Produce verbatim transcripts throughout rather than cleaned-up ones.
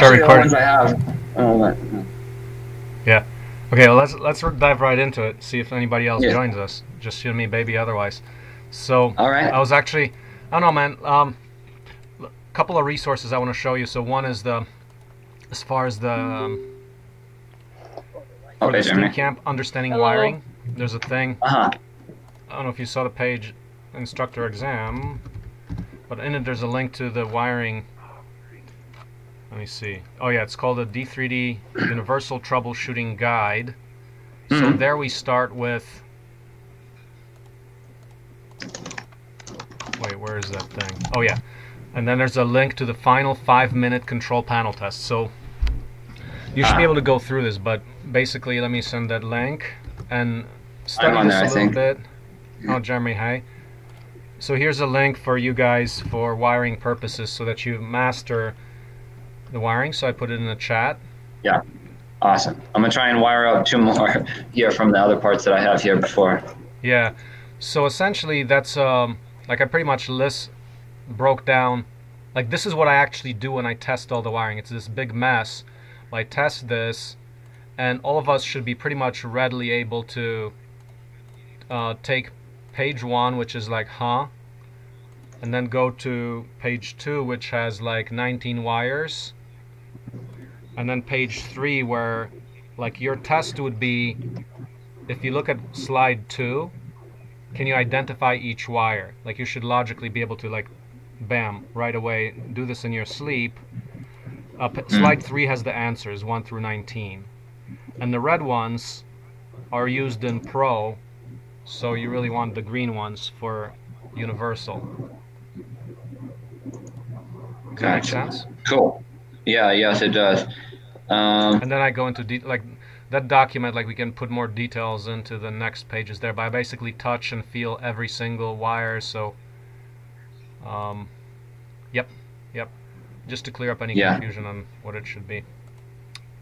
start recording. I have. Oh, that, yeah. yeah. Okay. Well, let's let's dive right into it. See if anybody else yeah. joins us. Just you and me, baby. Otherwise, so all right. I was actually, I don't know, man. Um, a couple of resources I want to show you. So one is the, as far as the, um, for okay, the Steamcamp understanding Hello. wiring. There's a thing. Uh huh. I don't know if you saw the page, instructor exam, but in it there's a link to the wiring. Let me see. Oh yeah, it's called a D three D Universal Troubleshooting Guide. Mm-hmm. So there we start with. Wait, where is that thing? Oh yeah, and then there's a link to the final five-minute control panel test. So you should uh, be able to go through this, but basically, let me send that link and study this there, a I little think. bit. Oh, Jeremy, hi. So here's a link for you guys for wiring purposes, so that you master the wiring. So I put it in the chat. Yeah, awesome. I'm gonna try and wire out two more here from the other parts that I have here before. Yeah. So essentially, that's um, like I pretty much list broke down. Like this is what I actually do when I test all the wiring. It's this big mess. I test this, and all of us should be pretty much readily able to uh, take page one, which is like huh, and then go to page two, which has like nineteen wires, and then page three, where like your test would be, if you look at slide two, can you identify each wire? Like you should logically be able to, like, bam, right away, do this in your sleep. Uh, slide three has the answers one through nineteen, and the red ones are used in Pro, so you really want the green ones for Universal. Does that make sense? Cool. Yeah, yes it does. Um, and then I go into, de like, that document, like, we can put more details into the next pages there, but I basically touch and feel every single wire, so, um, yep, yep. Just to clear up any yeah. confusion on what it should be.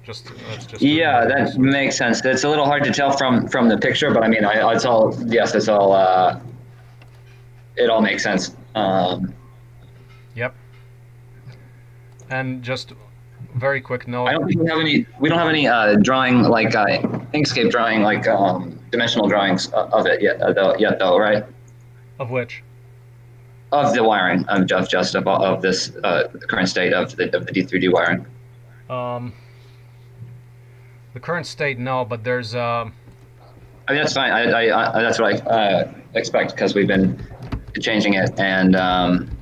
Just, that's just yeah, that makes sense. It's a little hard to tell from from the picture, but I mean, I, it's all yes, it's all uh, it all makes sense. Um, yep. And just very quick note. I don't think we have any. We don't have any uh, drawing like uh, Inkscape drawing like um, dimensional drawings of it yet. Though, yet though, right? Of which? Of the wiring, of just, just of, of this uh, the current state of the, of the D three D wiring. Um, the current state, no, but there's. Uh... I mean, that's fine. I, I, I that's what I uh, expect, because we've been changing it, and um,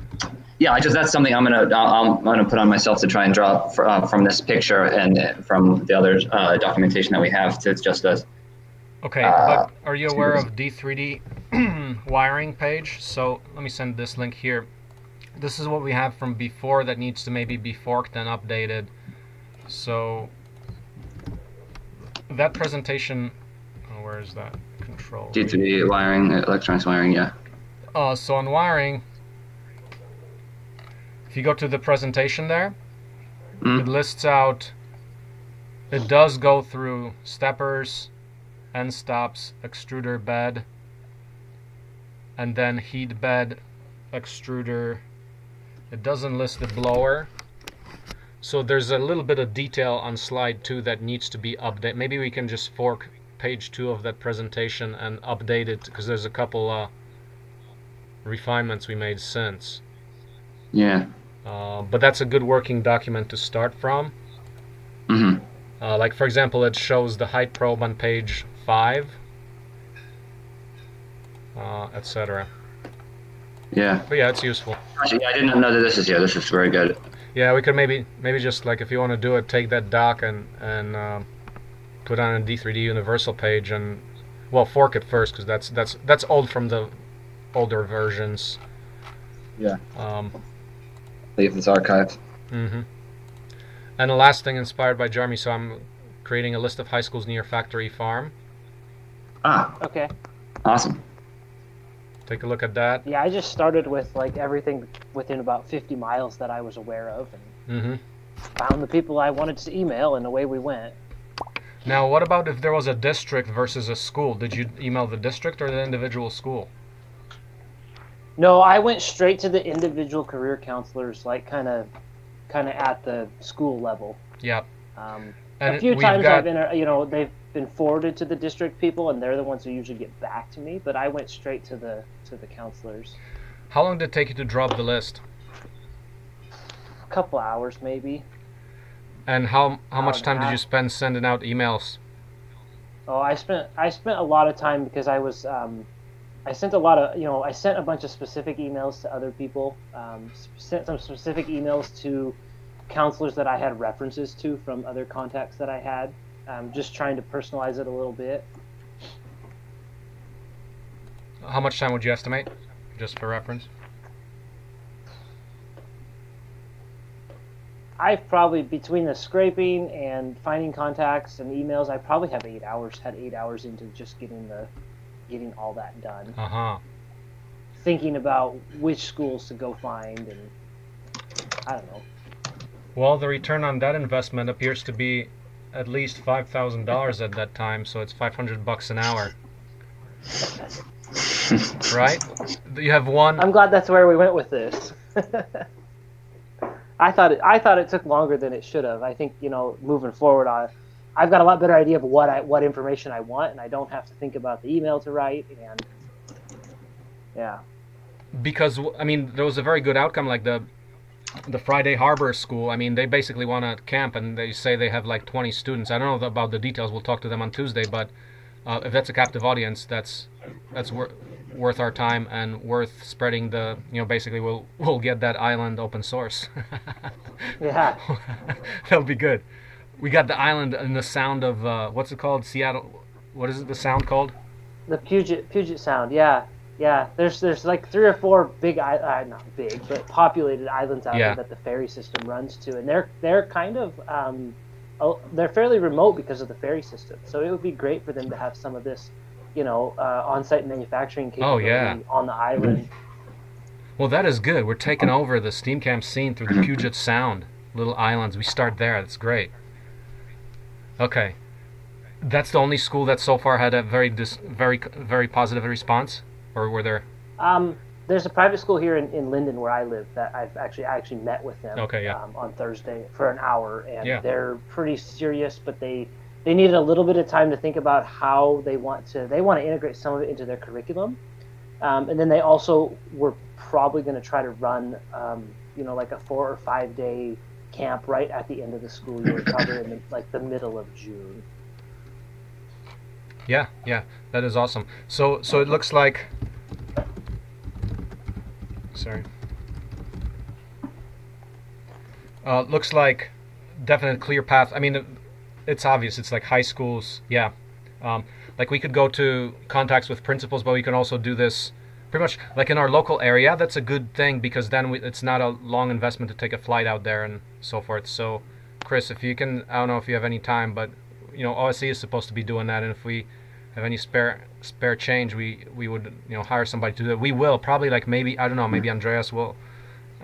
yeah, I just that's something I'm gonna I'm gonna put on myself to try and draw for, uh, from this picture and from the other uh, documentation that we have to just us. Okay, uh, but are you aware of D three D? Wiring page. So let me send this link here. This is what we have from before that needs to maybe be forked and updated. So that presentation, oh, where is that control? D three D wiring, electronics wiring, yeah. Uh, so on wiring, if you go to the presentation there, mm. it lists out, it does go through steppers, end stops, extruder bed, and then heat bed, extruder. It doesn't list the blower. So there's a little bit of detail on slide two that needs to be updated. Maybe we can just fork page two of that presentation and update it, because there's a couple uh, refinements we made since. Yeah. Uh, but that's a good working document to start from. Mm-hmm. Uh, like, for example, it shows the height probe on page five. Uh, et cetera. Yeah. But yeah, it's useful. Yeah, I didn't know that this is here. This is very good. Yeah, we could maybe maybe just, like, if you want to do it, take that doc and and uh, put on a D three D Universal page and, well, fork it first, because that's that's that's old from the older versions. Yeah. Um. Leave this archived. Mm-hmm. And the last thing inspired by Jeremy, so I'm creating a list of high schools near factory farm. Ah. Okay. Awesome. Take a look at that. Yeah, I just started with, like, everything within about fifty miles that I was aware of, and mm-hmm. found the people I wanted to email, and away we went. Now, what about if there was a district versus a school? Did you email the district or the individual school? No, I went straight to the individual career counselors, like, kind of kind of at the school level. Yeah. Um, a few times got... I've been, you know, they've been forwarded to the district people, and they're the ones who usually get back to me. But I went straight to the to the counselors. How long did it take you to drop the list? A couple hours, maybe. And how how much time did you spend sending out emails? Oh, I spent I spent a lot of time because I was um, I sent a lot of you know I sent a bunch of specific emails to other people. Um, sent some specific emails to counselors that I had references to from other contacts that I had. Um, just trying to personalize it a little bit. How much time would you estimate, just for reference? I've probably, between the scraping and finding contacts and emails, I probably have eight hours, had eight hours into just getting the, getting all that done. Uh-huh. Thinking about which schools to go find, and I don't know. Well, the return on that investment appears to be at least five thousand dollars at that time, so it's five hundred bucks an hour. Right? You have one... I'm glad that's where we went with this. I thought it, I thought it took longer than it should have. I think, you know, moving forward, I, I've got a lot better idea of what I, what information I want, and I don't have to think about the email to write, and yeah. Because, I mean, there was a very good outcome, like the the Friday Harbor School. I mean, they basically want to camp, and they say they have like twenty students. I don't know about the details. We'll talk to them on Tuesday, but uh, if that's a captive audience, that's that's worth worth our time and worth spreading the, you know, basically we'll we'll get that island open source. Yeah. That'll be good. We got the island and the sound of, uh, what's it called? Seattle, what is it, the sound called? The Puget, Puget Sound, yeah. Yeah, there's there's like three or four big, uh, not big, but populated islands out there, yeah, that the ferry system runs to. And they're, they're kind of, um, they're fairly remote because of the ferry system. So it would be great for them to have some of this, you know, uh, on-site manufacturing capability, oh, yeah, on the island. Well, that is good. We're taking over the Steam Camp scene through the Puget Sound, little islands. We start there. That's great. Okay. That's the only school that so far had a very, dis very, very positive response? Or were there? Um, there's a private school here in, in Linden where I live that I've actually I actually met with them, okay, yeah, um, on Thursday for an hour, and yeah, they're pretty serious, but they they needed a little bit of time to think about how they want to they want to integrate some of it into their curriculum, um, and then they also were probably going to try to run um, you know like a four or five day camp right at the end of the school year, probably in the, like the middle of June. Yeah, yeah, that is awesome. So, so it looks like. Sorry. Uh, looks like definite clear path. I mean, it, it's obvious. It's like high schools. Yeah, um, like we could go to contacts with principals, but we can also do this pretty much like in our local area. That's a good thing because then we, it's not a long investment to take a flight out there and so forth. So, Chris, if you can, I don't know if you have any time, but. You know, O S C is supposed to be doing that, and if we have any spare spare change, we we would you know hire somebody to do it. We will probably, like, maybe I don't know, maybe Andreas will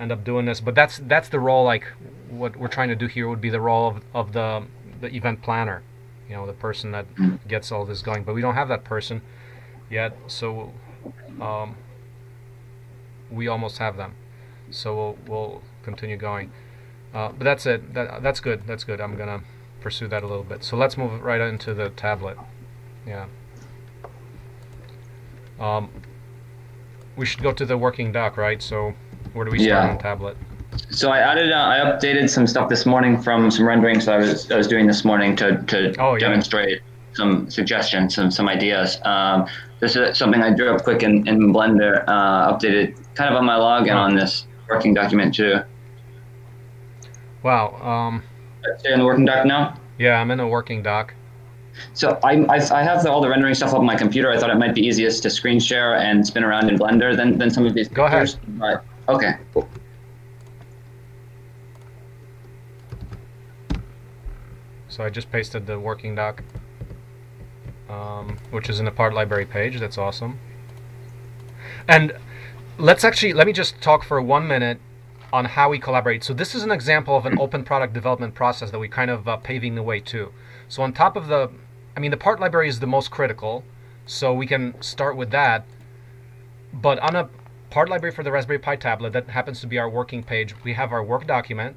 end up doing this, but that's that's the role. Like what we're trying to do here would be the role of, of the the event planner, you know, the person that gets all this going. But we don't have that person yet, so um, we almost have them. So we'll we'll continue going. Uh, but that's it. That that's good. That's good. I'm gonna pursue that a little bit. So let's move right into the tablet. Yeah. Um, we should go to the working doc, right? So where do we start, yeah, on the tablet? So I added, uh, I updated some stuff this morning from some renderings that I was I was doing this morning to to oh, yeah. demonstrate some suggestions, some some ideas. Um, this is something I drew up quick in, in Blender. Uh, updated kind of on my login, oh, on this working document too. Wow. Um, in the working doc now? Yeah, I'm in the working doc. So I, I, I have the, all the rendering stuff up on my computer. I thought it might be easiest to screen share and spin around in Blender than, than some of these Go pictures. Ahead. Right. Okay, cool. So I just pasted the working doc, um, which is in the part library page. That's awesome. And let's actually, let me just talk for one minute on how we collaborate. So this is an example of an open product development process that we kind of uh, paving the way to. So on top of the, I mean, the part library is the most critical, so we can start with that. But on a part library for the Raspberry Pi tablet, that happens to be our working page, we have our work document,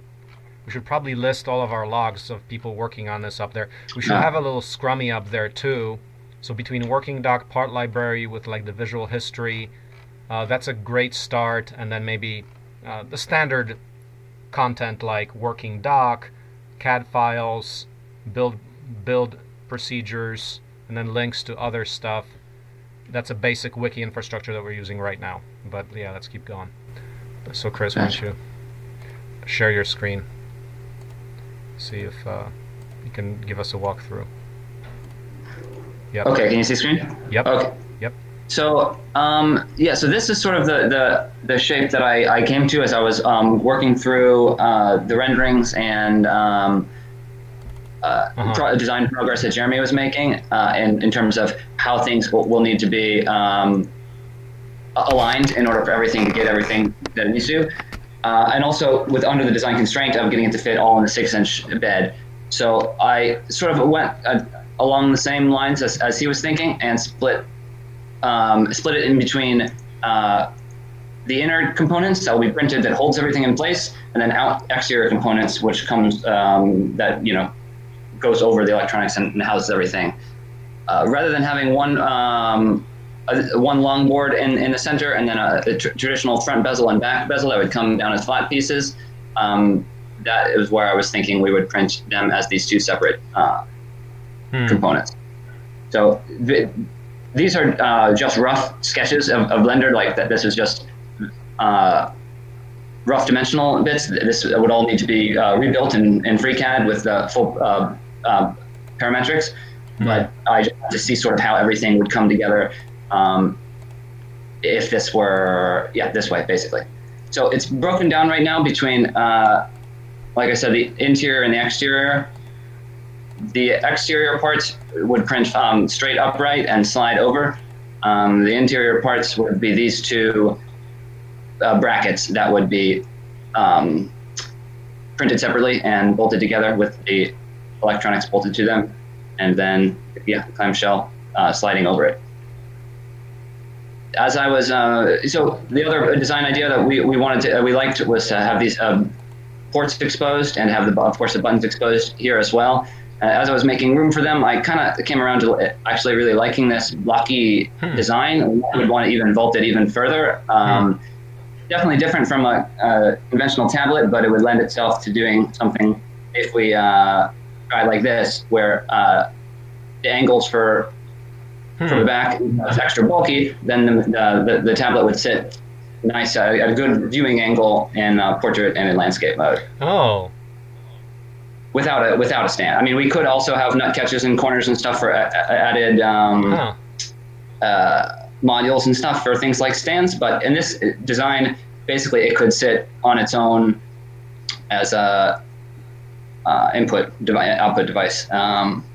We should probably list all of our logs of people working on this up there. We should yeah. have a little scrummy up there too. So between working doc, part library with like the visual history, uh, that's a great start. And then maybe uh, the standard content like working doc, C A D files, build build procedures, and then links to other stuff. That's a basic wiki infrastructure that we're using right now. But yeah, let's keep going. So Chris, why don't you share your screen? See if uh, you can give us a walkthrough. Yep. Okay, can you see screen? Yep. Okay. Yep. So um, yeah, so this is sort of the the, the shape that I, I came to as I was um, working through uh, the renderings and um, uh, uh-huh. pro design progress that Jeremy was making, uh, in, in terms of how things will, will need to be um, aligned in order for everything to get everything that it needs to. Uh, and also with under the design constraint of getting it to fit all in a six-inch bed. So I sort of went uh, along the same lines as, as he was thinking, and split um, split it in between uh, the inner components that will be printed that holds everything in place, and then out exterior components, which comes um, that you know goes over the electronics and, and houses everything. Uh, rather than having one um, Uh, one long board in, in the center, and then a, a tr traditional front bezel and back bezel that would come down as flat pieces. Um, that is where I was thinking we would print them as these two separate uh, hmm. components. So th these are uh, just rough sketches of, of Blender, like that. This is just uh, rough dimensional bits. This would all need to be uh, rebuilt in, in FreeCAD with the full uh, uh, parametrics. Hmm. But I just have to see sort of how everything would come together. Um, if this were, yeah, this way, basically. So it's broken down right now between, uh, like I said, the interior and the exterior. The exterior parts would print um, straight upright and slide over. Um, the interior parts would be these two uh, brackets that would be um, printed separately and bolted together with the electronics bolted to them. And then, yeah, clamshell uh, sliding over it. As I was, uh, so the other design idea that we, we wanted to, uh, we liked was to have these um, ports exposed and have, the, of course, the buttons exposed here as well. Uh, as I was making room for them, I kind of came around to actually really liking this blocky hmm. design. I would want to even vault it even further. Um, hmm. Definitely different from a, a conventional tablet, but it would lend itself to doing something if we uh, tried like this, where uh, the angles for from hmm. the back, it's extra bulky, then the, the, the tablet would sit nice uh, at a good viewing angle in uh, portrait and in landscape mode. Oh. Without a, without a stand. I mean, we could also have nut catches and corners and stuff for a, a, added um, huh. uh, modules and stuff for things like stands, but in this design, basically it could sit on its own as a uh, input device, output device. Um,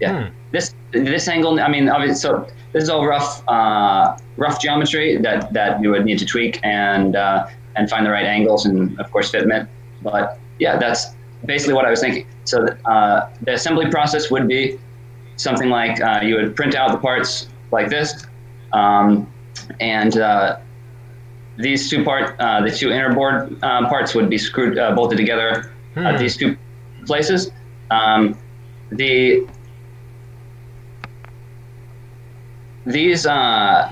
yeah. Hmm. This this angle, I mean, obviously, so this is all rough uh, rough geometry that, that you would need to tweak and uh, and find the right angles and of course fitment. But yeah, that's basically what I was thinking. So uh, the assembly process would be something like uh, you would print out the parts like this, um, and uh, these two part uh, the two inner board uh, parts would be screwed uh, bolted together hmm. at these two places. Um, the These, uh,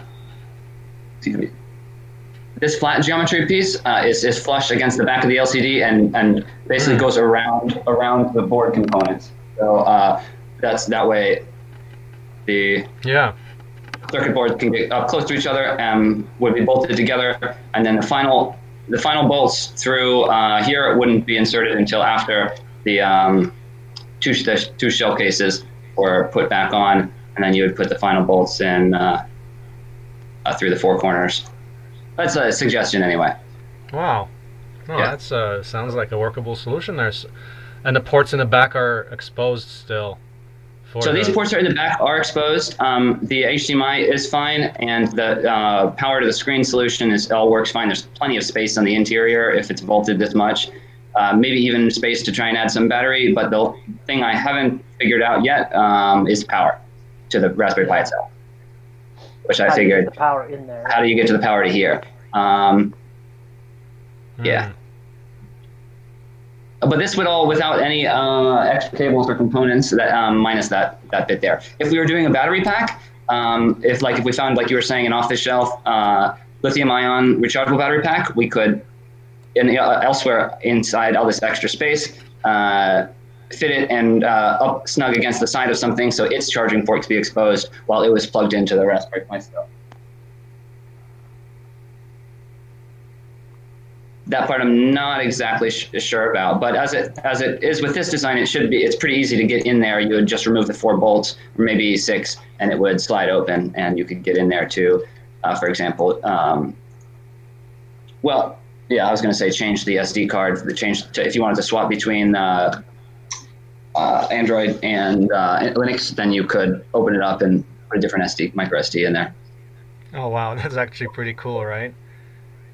this flat geometry piece uh, is, is flush against the back of the L C D and, and basically goes around around the board components. So uh, that's that way the yeah. circuit boards can get up close to each other and would be bolted together. And then the final the final bolts through uh, here it wouldn't be inserted until after the um, two the two shell cases were put back on. And then you would put the final bolts in uh, uh, through the four corners. That's a suggestion, anyway. Wow, oh, yeah. That's uh, sounds like a workable solution there. And the ports in the back are exposed still. For so the... these ports are in the back are exposed. Um, the H D M I is fine, and the uh, power to the screen solution is all works fine. There's plenty of space on the interior if it's vaulted this much. Uh, maybe even space to try and add some battery. But the thing I haven't figured out yet um, is power. To the Raspberry Pi itself, which how I figured, the power in there? How do you get to the power to here? Um, mm. Yeah. But this would all without any uh, extra cables or components that um, minus that that bit there. If we were doing a battery pack, um, if like if we found, like you were saying, an off-the-shelf uh, lithium-ion rechargeable battery pack, we could, in uh, elsewhere inside all this extra space, uh, fit it and uh, up snug against the side of something so its charging port could be exposed while it was plugged into the Raspberry Pi stuff. That part I'm not exactly sh sure about, but as it as it is with this design, it should be it's pretty easy to get in there. You would just remove the four bolts, or maybe six, and it would slide open, and you could get in there to, uh, for example, um, well, yeah, I was going to say change the S D card, the change to, if you wanted to swap between uh, uh, Android and uh, Linux, then you could open it up and put a different S D, micro S D, in there. Oh wow, that's actually pretty cool, right?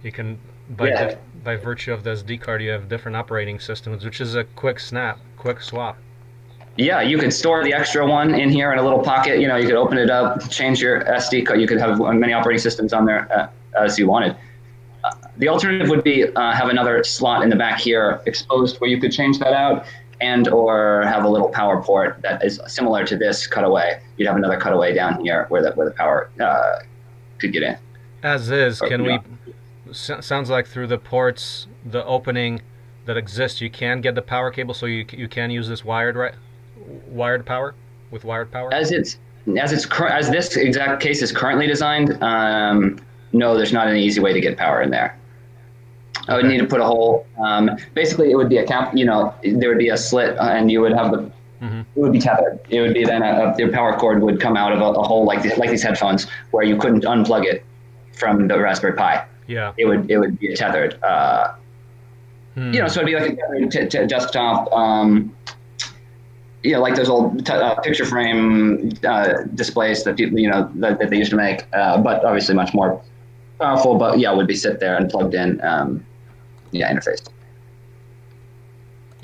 You can. By, yeah. by virtue of the S D card, you have different operating systems, which is a quick snap, quick swap. Yeah, you could store the extra one in here in a little pocket. You know, you could open it up, change your S D card. You could have many operating systems on there uh, as you wanted. Uh, the alternative would be uh, have another slot in the back here exposed where you could change that out, and or have a little power port that is similar to this cutaway. You'd have another cutaway down here where the, where the power uh, could get in. As is, or, can we... Know. Sounds like through the ports, the opening that exists, you can get the power cable, so you you can use this wired right, wired power with wired power. As it's as it's as this exact case is currently designed, um, no, there's not an easy way to get power in there. I would need to put a hole. Um, basically, it would be a cap. You know, there would be a slit, and you would have the. Mm-hmm. It would be tethered. It would be then a, a, your power cord would come out of a, a hole like the, like these headphones, where you couldn't unplug it from the Raspberry Pi. Yeah, it would it would be tethered. Uh, hmm. You know, so it'd be like a tethered t t desktop. Um, you know, like those old t uh, picture frame uh, displays that people you know that, that they used to make, uh, but obviously much more powerful. But yeah, would be sit there and plugged in. Um, yeah, interface.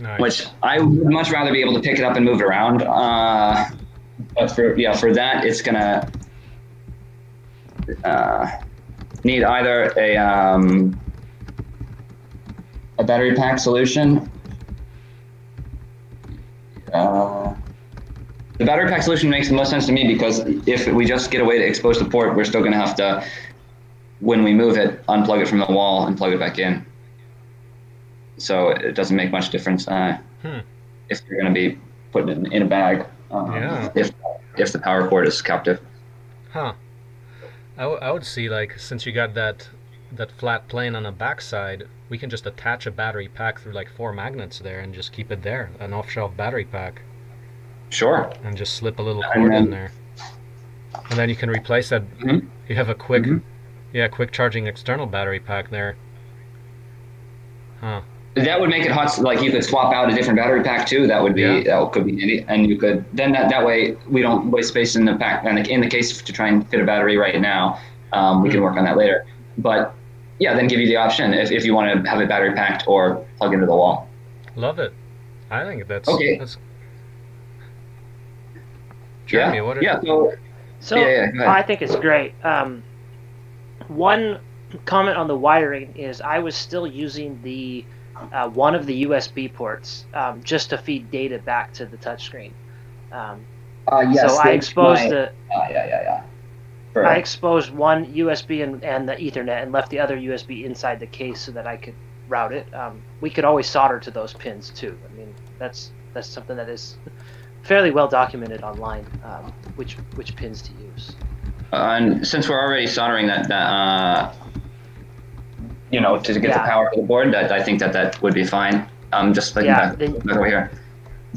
Nice. Which I would much rather be able to pick it up and move it around. Uh, but for yeah, for that, it's gonna. Uh, Need either a um, a battery pack solution. Uh, the battery pack solution makes the most sense to me because if we just get a way to expose the port, we're still going to have to, when we move it, unplug it from the wall and plug it back in. So it doesn't make much difference uh, hmm. if you're going to be putting it in, in a bag. Um, yeah. If if the power cord is captive. Huh. I, w I would see, like, since you got that that flat plane on the backside, we can just attach a battery pack through like four magnets there and just keep it there, an off-shelf battery pack. Sure. And just slip a little cord then, in there, and then you can replace that. Mm-hmm. You have a quick, mm-hmm. yeah, quick charging external battery pack there. Huh. That would make it hot. Like you could swap out a different battery pack too. That would be yeah. that could be, and you could then that that way we don't waste space in the pack. And in the case to try and fit a battery right now, um, we mm-hmm. can work on that later. But yeah, then give you the option if if you want to have it battery packed or plug into the wall. Love it. I think that's okay. That's... Jeremy, yeah. What are yeah. So, so yeah, yeah, I think it's great. Um, one comment on the wiring is I was still using the. Uh, one of the U S B ports um, just to feed data back to the touchscreen. Um, uh, yes, so I exposed my, the uh, yeah, yeah, yeah. Perfect. I exposed one U S B and, and the Ethernet and left the other U S B inside the case so that I could route it. Um, we could always solder to those pins too. I mean, that's that's something that is fairly well documented online, um, which which pins to use. Uh, and since we're already soldering that that. Uh... You know, to get yeah. the power to the board, that I think that that would be fine. Um, just like yeah, back, they, back over here.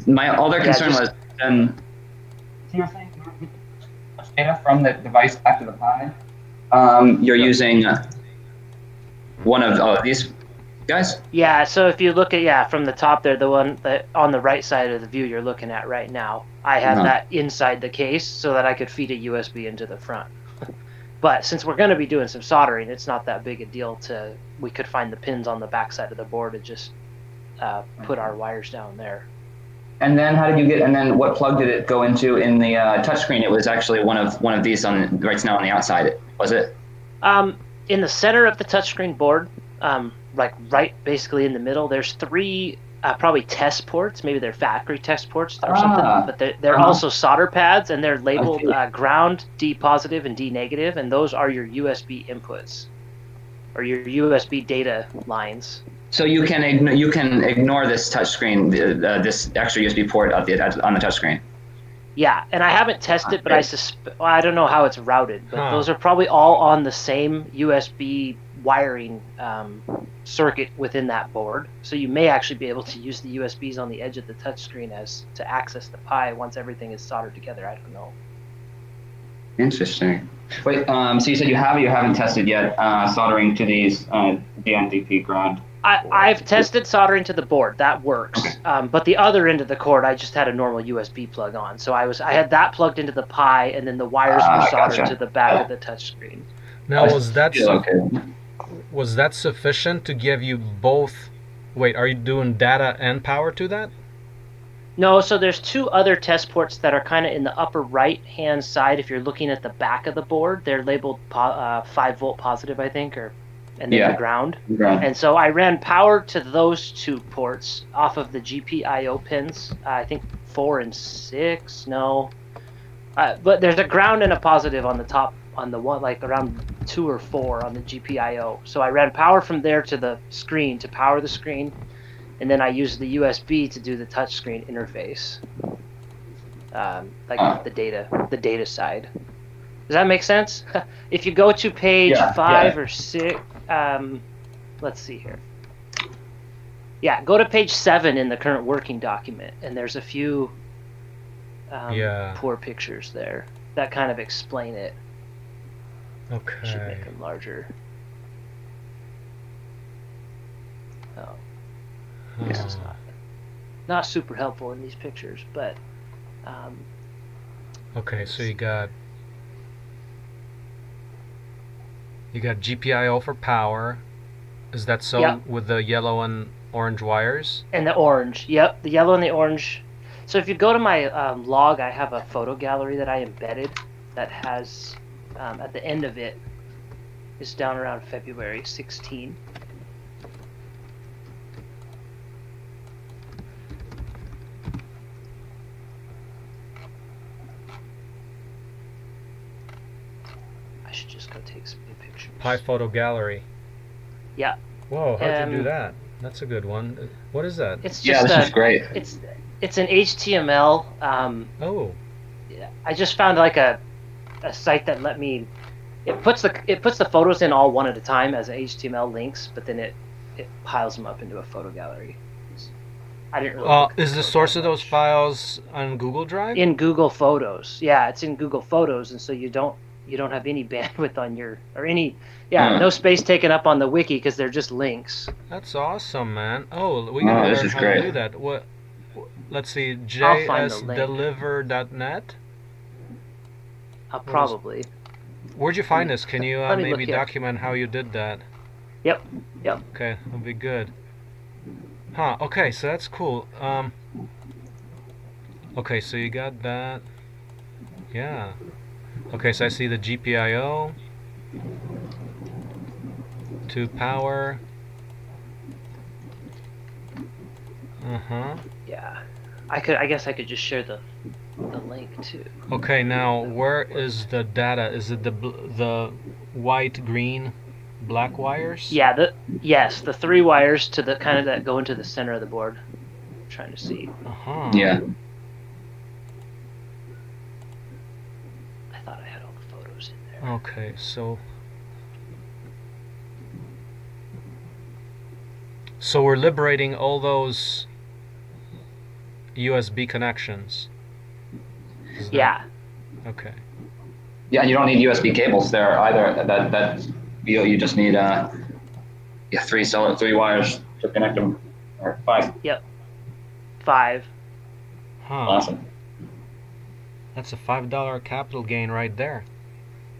My other yeah, concern just, was then. So you're saying you push data from the device back to the Pi. Um, you're using uh, one of oh, these guys. Yeah. So if you look at yeah from the top there, the one that on the right side of the view you're looking at right now, I had uh-huh. that inside the case so that I could feed a U S B into the front. But since we're going to be doing some soldering, it's not that big a deal to, we could find the pins on the backside of the board and just uh, put our wires down there. And then how did you get, and then what plug did it go into in the uh, touchscreen? It was actually one of one of these on right now on the outside, was it? Um, in the center of the touchscreen board, um, like right basically in the middle, there's three uh, probably test ports. Maybe they're factory test ports or ah, something. But they're, they're uh-huh. also solder pads, and they're labeled okay. uh, ground, D positive, and D negative, and those are your U S B inputs or your U S B data lines. So you can ign you can ignore this touchscreen, uh, this extra U S B port of the, on the touchscreen. Yeah, and I haven't tested, but I susp- well, I don't know how it's routed, but huh. those are probably all on the same U S B wiring um, circuit within that board. So you may actually be able to use the U S Bs on the edge of the touchscreen as to access the Pi once everything is soldered together. I don't know. Interesting. Wait, um, so you said you have you haven't tested yet uh, soldering to these uh, D N D P ground. I, I've tested soldering to the board. That works. Okay. Um, but the other end of the cord, I just had a normal U S B plug on. So I was I had that plugged into the Pi, and then the wires uh, were soldered gotcha. to the back yeah. of the touchscreen. Now, was that okay. was that sufficient to give you both? Wait, are you doing data and power to that? No, so there's two other test ports that are kind of in the upper right-hand side. If you're looking at the back of the board, they're labeled po uh, five volt positive, I think, or... and then yeah. the ground. Yeah. And so I ran power to those two ports off of the G P I O pins, uh, I think four and six, no. Uh, but there's a ground and a positive on the top, on the one, like around two or four on the G P I O. So I ran power from there to the screen, to power the screen, and then I used the U S B to do the touchscreen interface, um, like uh. the data, the data side. Does that make sense? If you go to page yeah, five yeah. or six, um, let's see here. Yeah, go to page seven in the current working document, and there's a few um, yeah. poor pictures there that kind of explain it. Okay. Should make them larger. Oh, huh. This is not not super helpful in these pictures, but. Um, okay, so you got. You got G P I O for power. Is that so yep. with the yellow and orange wires? And the orange, yep, the yellow and the orange. So if you go to my um, log, I have a photo gallery that I embedded that has, um, at the end of it, is down around February sixteenth. I should just go take some pictures. Pi photo gallery. Yeah. Whoa, how'd um, you do that? That's a good one. What is that? It's just yeah, this a, is great. It's it's an H T M L. Um, oh. I just found like a a site that let me. It puts the it puts the photos in all one at a time as H T M L links, but then it it piles them up into a photo gallery. I didn't really. Uh, is the source of those files on Google Drive? In Google Photos, yeah, it's in Google Photos, and so you don't. You don't have any bandwidth on your or any yeah mm. no space taken up on the wiki because they're just links. That's awesome, man. Oh, we gotta oh, learn how great. to do that. What? Let's see, J S deliver dot net. Uh, probably. Where'd you find this? Can you uh, maybe document how you did that? Yep. Yep. Okay, that'll be good. Huh. Okay, so that's cool. Um. Okay, so you got that. Yeah. Okay, so I see the G P I O to power. Uh huh. Yeah, I could. I guess I could just share the the link too. Okay, now where is the data? Is it the the white, green, black wires? Yeah. The yes, the three wires to the kind of that go into the center of the board. I'm trying to see. Uh huh. Yeah. Okay, so so we're liberating all those U S B connections. Is yeah. That, okay. Yeah, and you don't need U S B cables there either. That that you you just need uh yeah three solid three wires to connect them, or five. Yep. Five. Huh. Awesome. That's a five dollar capital gain right there.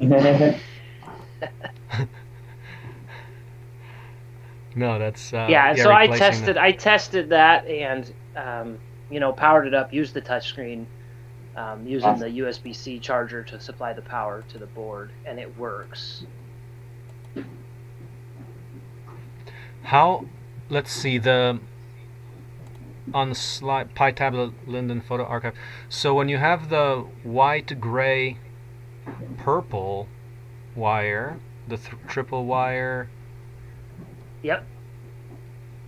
No, that's uh, yeah. And yeah, so I tested, that. I tested that, and um, you know, powered it up, used the touchscreen, um, using awesome. the U S B C charger to supply the power to the board, and it works. How? Let's see the on the slide, Pi tablet Linden photo archive. So when you have the white, gray, purple wire, the th triple wire. Yep.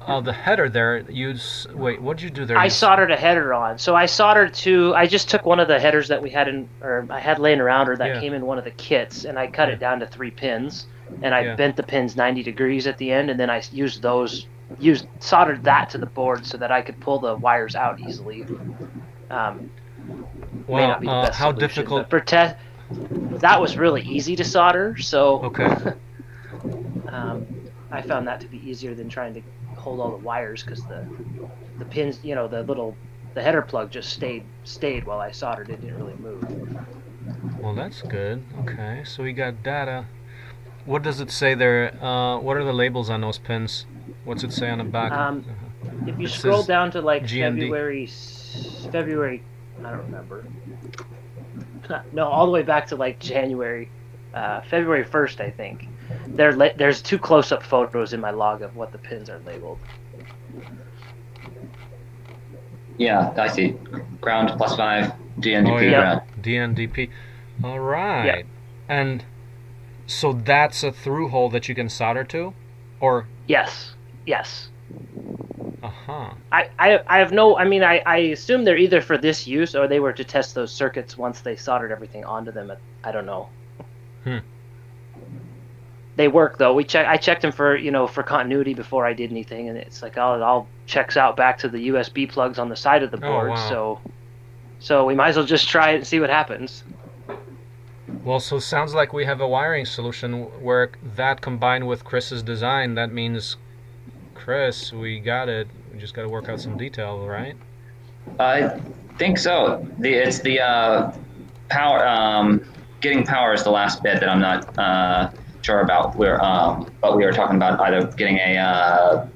Uh, the header there, you wait. What did you do there? I soldered a header on. So I soldered to. I just took one of the headers that we had in, or I had laying around, or that yeah. came in one of the kits, and I cut yeah. it down to three pins, and I yeah. bent the pins ninety degrees at the end, and then I used those, used soldered that to the board so that I could pull the wires out easily. Um, well, may not be the uh, best how solution, difficult? For test, that was really easy to solder. So okay, um, I found that to be easier than trying to hold all the wires, because the the pins, you know, the little the header plug just stayed stayed while I soldered it. Didn't really move. Well, that's good. Okay, so we got data. What does it say there? Uh, what are the labels on those pins? What's it say on the back? Um, if you it scroll down to like G N D. February, February, I don't remember. No, all the way back to like January, uh, February first, I think. There, there's two close-up photos in my log of what the pins are labeled. Yeah, I see. Ground plus five, D N D P. Oh, yeah. Ground. D N D P. All right. Yeah. And so that's a through hole that you can solder to, or? Yes. Yes. Uh huh. I, I, I have no. I mean, I, I assume they're either for this use or they were to test those circuits once they soldered everything onto them. At, I don't know. Hmm. They work though. We check. I checked them for you know for continuity before I did anything, and it's like all it all checks out back to the U S B plugs on the side of the board. Oh, wow. So, so we might as well just try it and see what happens. Well, so sounds like we have a wiring solution where that combined with Chris's design. That means, Chris, we got it. We just got to work out some detail, right? I think so. The, it's the uh, power. Um, getting power is the last bit that I'm not. Uh, sure about where um but we were talking about either getting a uh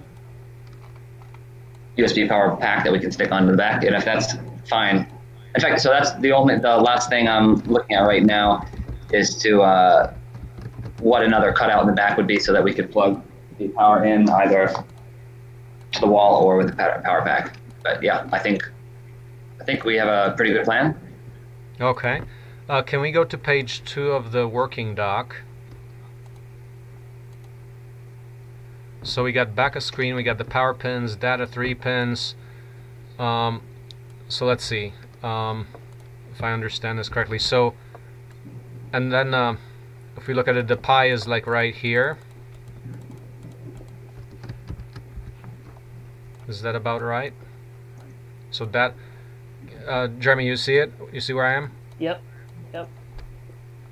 U S B power pack that we can stick onto the back, and if that's fine. In fact, so that's the only the last thing I'm looking at right now is to uh what another cutout in the back would be so that we could plug the power in either to the wall or with the power pack. But yeah, I think I think we have a pretty good plan. Okay. Uh can we go to page two of the working doc? So we got back a screen, we got the power pins, data three pins. Um, so let's see um, if I understand this correctly. So, and then uh, if we look at it, the Pi is like right here. Is that about right? So that, uh, Jeremy, you see it? You see where I am? Yep. Yep.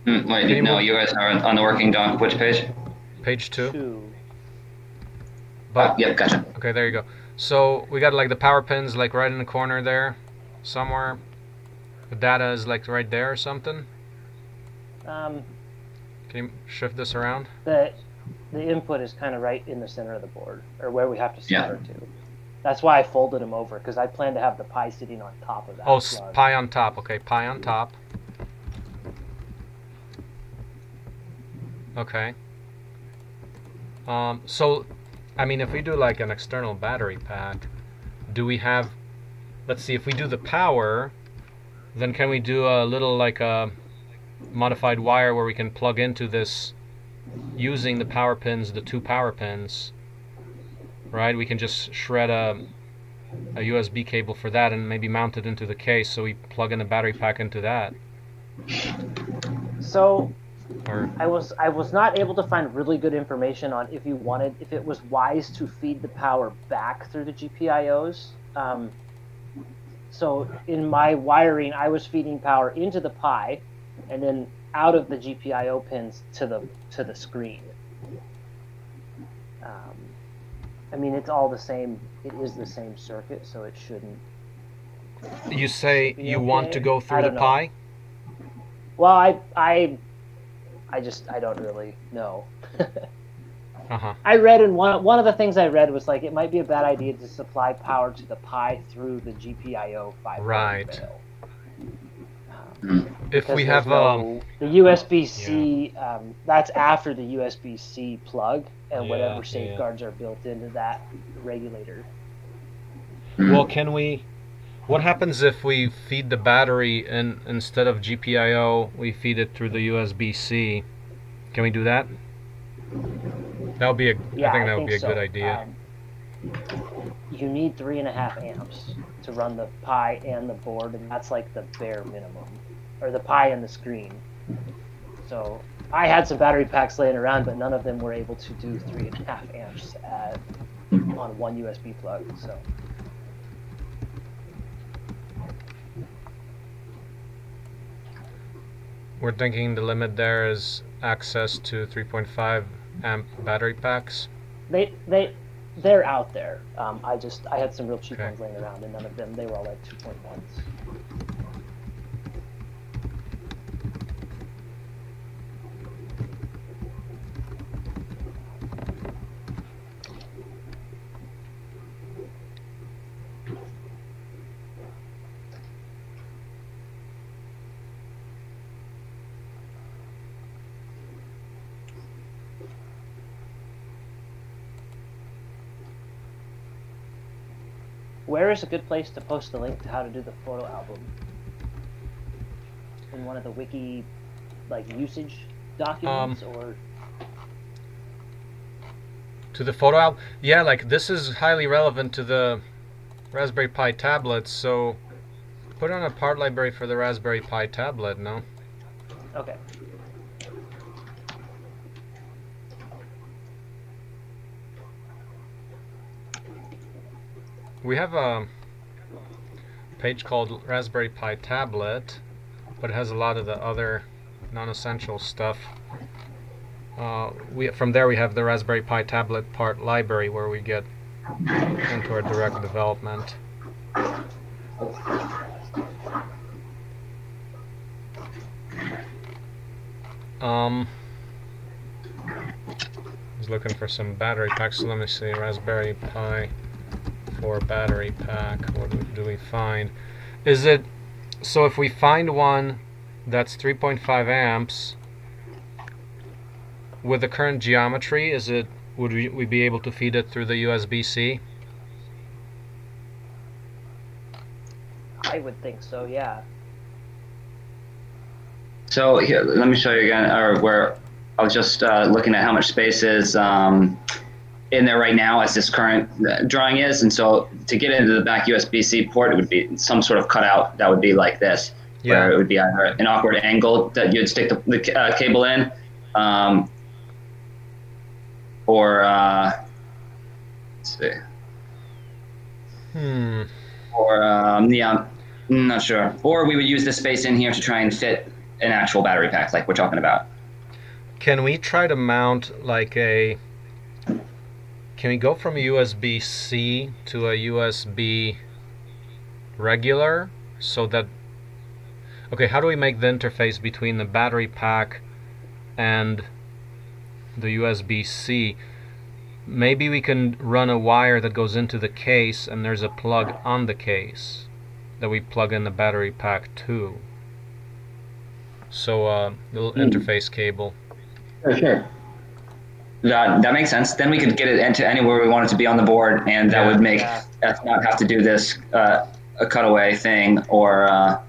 Mm, wait, no, you guys are on the working doc. Which page? Page two. two. But, oh, yeah, gotcha. Okay, there you go. So we got like the power pins like right in the corner there, somewhere. The data is like right there or something. Um, Can you shift this around? The the input is kind of right in the center of the board, or where we have to solder yeah. to. That's why I folded them over, because I plan to have the Pi sitting on top of that. Oh, plug. Pi on top. Okay, Pi on top. Okay. Um, so. I mean, if we do like an external battery pack, do we have, let's see, if we do the power, then can we do a little like a modified wire where we can plug into this using the power pins, the two power pins, right? We can just shred a, a U S B cable for that and maybe mount it into the case so we plug in the battery pack into that. So... Or, I was I was not able to find really good information on if you wanted if it was wise to feed the power back through the G P I Os. Um, so in my wiring, I was feeding power into the Pi, and then out of the G P I O pins to the to the screen. Um, I mean, it's all the same. It is the same circuit, so it shouldn't. You say should be you okay. want to go through the know. Pi? Well, I I. I just, I don't really know. uh-huh. I read in one, one of the things I read was like, it might be a bad idea to supply power to the Pi through the G P I O five. Right. Um, if we have no, um, the U S B C, yeah. um, that's after the U S B C plug and yeah, whatever safeguards yeah. are built into that regulator. Mm-hmm. Well, can we, what happens if we feed the battery and instead of G P I O, we feed it through the U S B C? Can we do that? That would be a, yeah, I think that I would think be a so. good idea. Um, you need three and a half amps to run the Pi and the board, and that's like the bare minimum, or the Pi and the screen. So I had some battery packs laying around, but none of them were able to do three and a half amps at, on one U S B plug. So. We're thinking the limit there is access to three point five amp battery packs. They they they're out there. Um, I just I had some real cheap okay. ones laying around, and none of them, they were all like two point ones. Where is a good place to post the link to how to do the photo album? In one of the wiki, like, usage documents, um, or to the photo album? Yeah, like, this is highly relevant to the Raspberry Pi tablet, so put on a part library for the Raspberry Pi tablet, no? Okay. We have a page called Raspberry Pi Tablet, but it has a lot of the other non-essential stuff. Uh, we, from there we have the Raspberry Pi Tablet part library where we get into our direct development. Um, I was looking for some battery packs, so let me see, Raspberry Pi. Or battery pack, what do we find? Is it, so if we find one that's three point five amps with the current geometry, is it, would we, we be able to feed it through the U S B C? I would think so, yeah. So here, let me show you again, or where I was just uh, looking at how much space is um, in there right now as this current drawing is, and so to get into the back U S B C port, it would be some sort of cutout that would be like this, yeah. where it would be either an awkward angle that you'd stick the, the uh, cable in, um, or uh, let's see, hmm, or um, yeah, I'm not sure. Or we would use this space in here to try and fit an actual battery pack, like we're talking about. Can we try to mount like a? Can we go from a U S B C to a U S B regular so that, okay, how do we make the interface between the battery pack and the U S B C? Maybe we can run a wire that goes into the case and there's a plug on the case that we plug in the battery pack to. So a uh, little mm. interface cable. Sure, sure. That, that makes sense. Then we could get it into anywhere we want it to be on the board, and that yeah, would make yeah. us not have to do this uh, a cutaway thing or uh,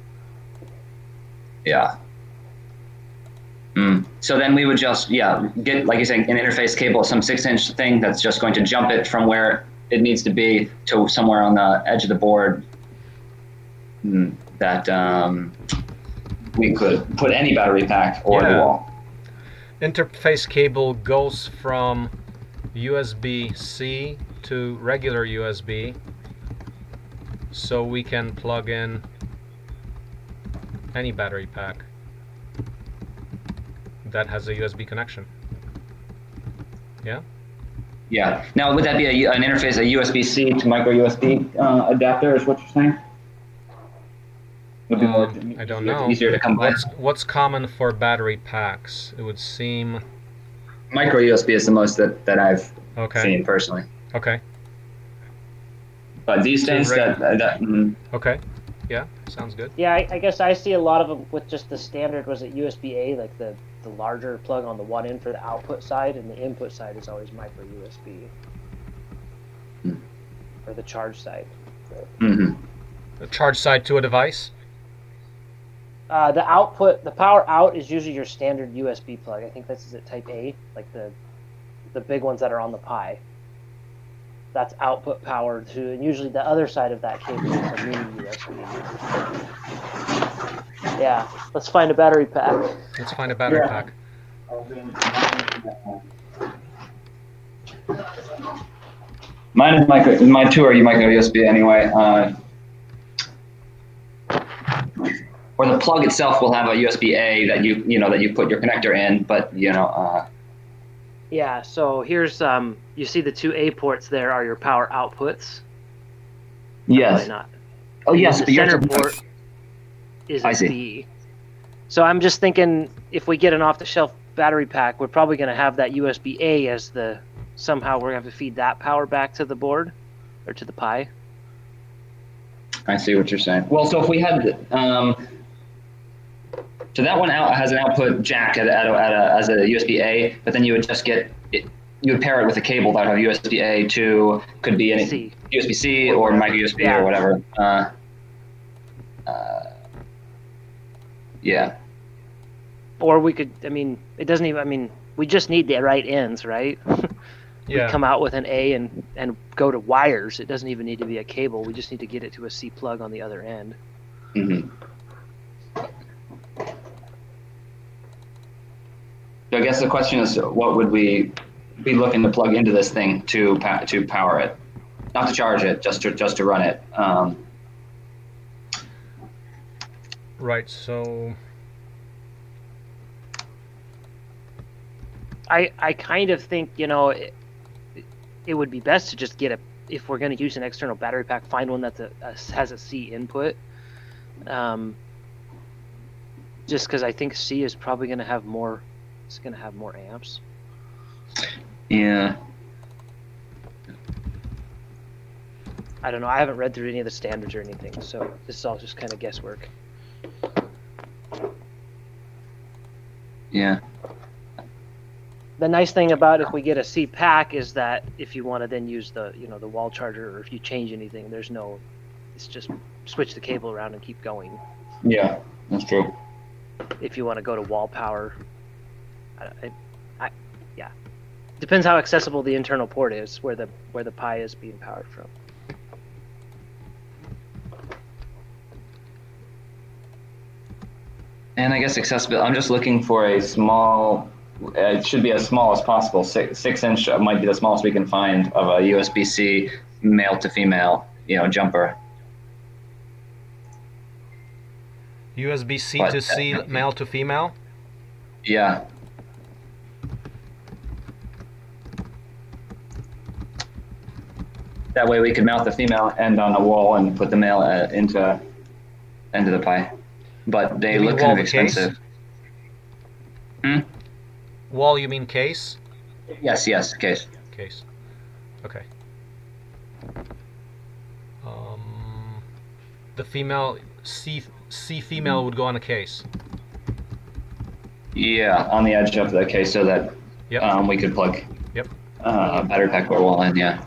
yeah. Mm. So then we would just yeah get, like you're saying, an interface cable, some six-inch thing that's just going to jump it from where it needs to be to somewhere on the edge of the board. Mm. That um, we could put any battery pack or yeah. the wall. Interface cable goes from U S B C to regular U S B, so we can plug in any battery pack that has a U S B connection. Yeah? Yeah. Now, would that be a, an interface, a U S B C to micro U S B uh, adapter is what you're saying? Um, I don't know. Easier to come by. What's, what's common for battery packs? It would seem micro U S B is the most that, that I've okay. seen personally. Okay. But these things that, that mm. okay, yeah, sounds good. Yeah, I, I guess I see a lot of them with just the standard. Was it U S B A, like the the larger plug on the one end for the output side, and the input side is always micro U S B mm. or the charge side. Mm-hmm. The charge side to a device? Uh, the output, the power out is usually your standard U S B plug. I think this is at type A, like the the big ones that are on the Pi. That's output power to, and usually the other side of that cable is a mini U S B. Yeah, let's find a battery pack. Let's find a battery yeah. pack. Mine is micro. Mine too are you micro U S B anyway. Uh, or the plug itself will have a U S B A that you you know that you put your connector in, but you know. Uh, yeah. So here's um. You see the two A ports there are your power outputs. Yes. Not. Oh yes. The center port is a B. So I'm just thinking if we get an off-the-shelf battery pack, we're probably going to have that U S B A as the. Somehow we're going to have to feed that power back to the board or to the Pi. I see what you're saying. Well, so if we had um, – so that one out has an output jack at, at, a, at a, as a U S B A, but then you would just get – you would pair it with a cable that would have U S B A to – could be any U S B C or micro U S B yeah. or whatever. Uh, uh, yeah. Or we could – I mean, it doesn't even – I mean, we just need the right ends, right? Yeah. We come out with an A and, and go to wires. It doesn't even need to be a cable. We just need to get it to a C plug on the other end. Mm-hmm. So I guess the question is, what would we be looking to plug into this thing to to power it? Not to charge it, just to, just to run it. Um, right, so... I, I kind of think, you know, it, it would be best to just get a, if we're going to use an external battery pack, find one that has a C input. Um, just because I think C is probably going to have more, it's going to have more amps. Yeah. I don't know. I haven't read through any of the standards or anything, so this is all just kind of guesswork. Yeah. The nice thing about if we get a C pack is that if you want to then use the you know the wall charger or if you change anything, there's no, it's just switch the cable around and keep going. Yeah, that's true. If you want to go to wall power, I, I, yeah, depends how accessible the internal port is where the where the Pi is being powered from. And I guess accessibility. I'm just looking for a small. It should be as small as possible. Six, six inch might be the smallest we can find of a U S B C male to female, you know, jumper. U S B C but, to C, uh, male to female? Yeah. That way we could mount the female end on a wall and put the male uh, into, into the Pi. But they look kind of expensive. Hmm? Wall, you mean case? Yes, yes, case. Case. Okay. Um, the female, C, C female would go on a case. Yeah, on the edge of the case so that yep. um, we could plug yep. uh, a battery pack or wall in, yeah.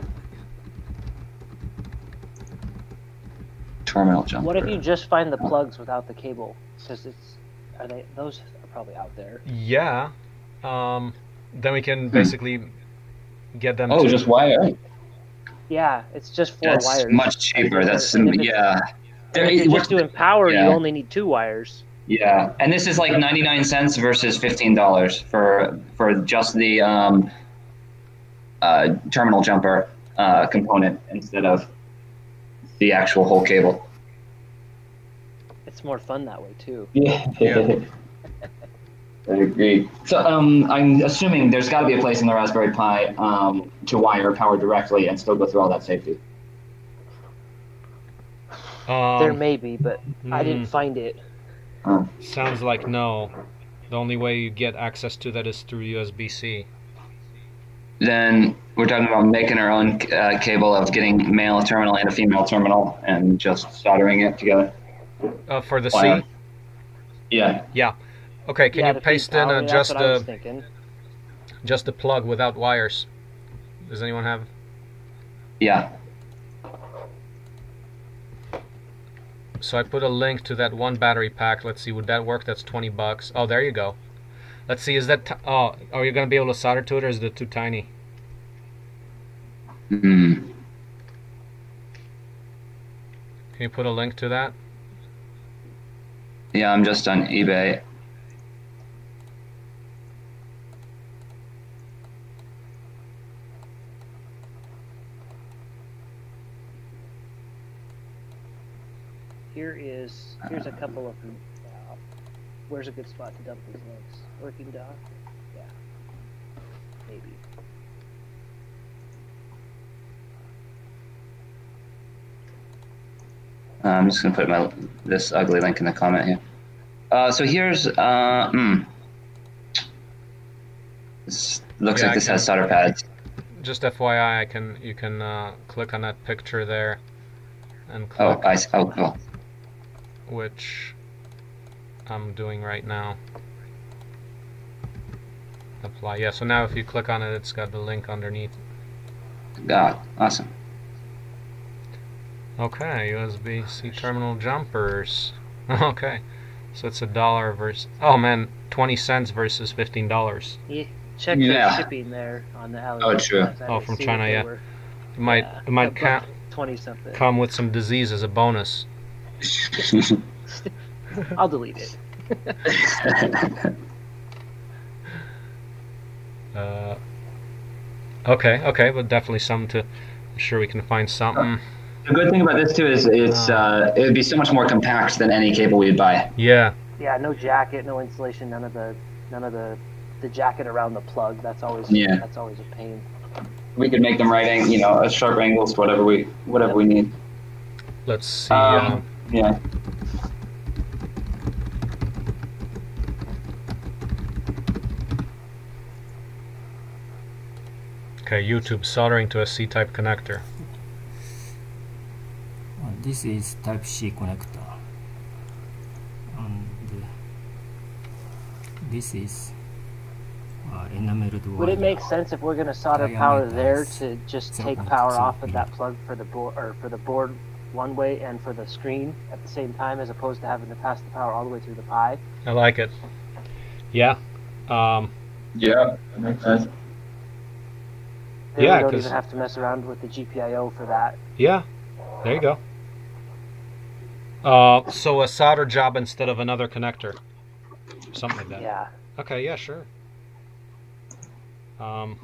Terminal jumper. What if you just find the plugs without the cable? Because it's, are they, those are probably out there. Yeah. Um, then we can basically hmm. get them. Oh, to just wire. Yeah, it's just four That's wires. That's much cheaper. That's some, yeah. There, if you're just doing power, yeah. you only need two wires. Yeah, and this is like ninety-nine cents versus fifteen dollars for for just the um, uh, terminal jumper uh, component instead of the actual whole cable. It's more fun that way too. Yeah. yeah. I agree. So um, I'm assuming there's got to be a place in the Raspberry Pi um, to wire power directly and still go through all that safety. Um, there may be, but mm, I didn't find it. Sounds like no. The only way you get access to that is through U S B C. Then we're talking about making our own uh, cable of getting male terminal and a female terminal and just soldering it together. Uh, for the wire. C? Yeah. Yeah. Okay, can yeah, you paste in uh, just the just the plug without wires? Does anyone have? Yeah. So I put a link to that one battery pack. Let's see, would that work? That's twenty bucks. Oh, there you go. Let's see, is that, oh, are you going to be able to solder to it, or is it too tiny? Mm-hmm. Can you put a link to that? Yeah, I'm just on eBay. Here is, here's a couple of them. Uh, where's a good spot to dump these links? Working doc? Yeah, maybe. Uh, I'm just gonna put my this ugly link in the comment here. Uh, so here's. Uh, mm, this looks yeah, like this can, has solder pads. Just F Y I, I can you can uh, click on that picture there, and click. Oh, I see. Oh, cool. Which I'm doing right now. Apply. Yeah. So now if you click on it, it's got the link underneath. God, awesome. Okay, U S B C terminal jumpers. Okay, so it's a dollar versus, oh man, twenty cents versus fifteen dollars. Yeah, check yeah. the shipping there on the alley. Oh, sure. Oh, from China, yeah. Were, it might, yeah. It might ca twenty something. Come with some disease as a bonus. I'll delete it. uh, okay, okay, but definitely something to, I'm sure we can find something. The good thing about this too is it's uh, it would be so much more compact than any cable we'd buy. Yeah. Yeah. No jacket, no insulation, none of the none of the the jacket around the plug. That's always yeah. That's always a pain. We could make them right, you know, at sharp angles, whatever we whatever we need. Let's see. Um, um, yeah. Okay. YouTube soldering to a C type connector. This is Type C connector, and this is uh, enameled wire. Would it make sense if we're going to solder power there to just take power off of that plug for the board, or for the board one way and for the screen at the same time, as opposed to having to pass the power all the way through the Pi? I like it. Yeah. Um, yeah. That makes sense. Yeah. You don't even have to mess around with the G P I O for that. Yeah. There you go. Uh, so a solder job instead of another connector, something like that. Yeah. Okay. Yeah. Sure. Um,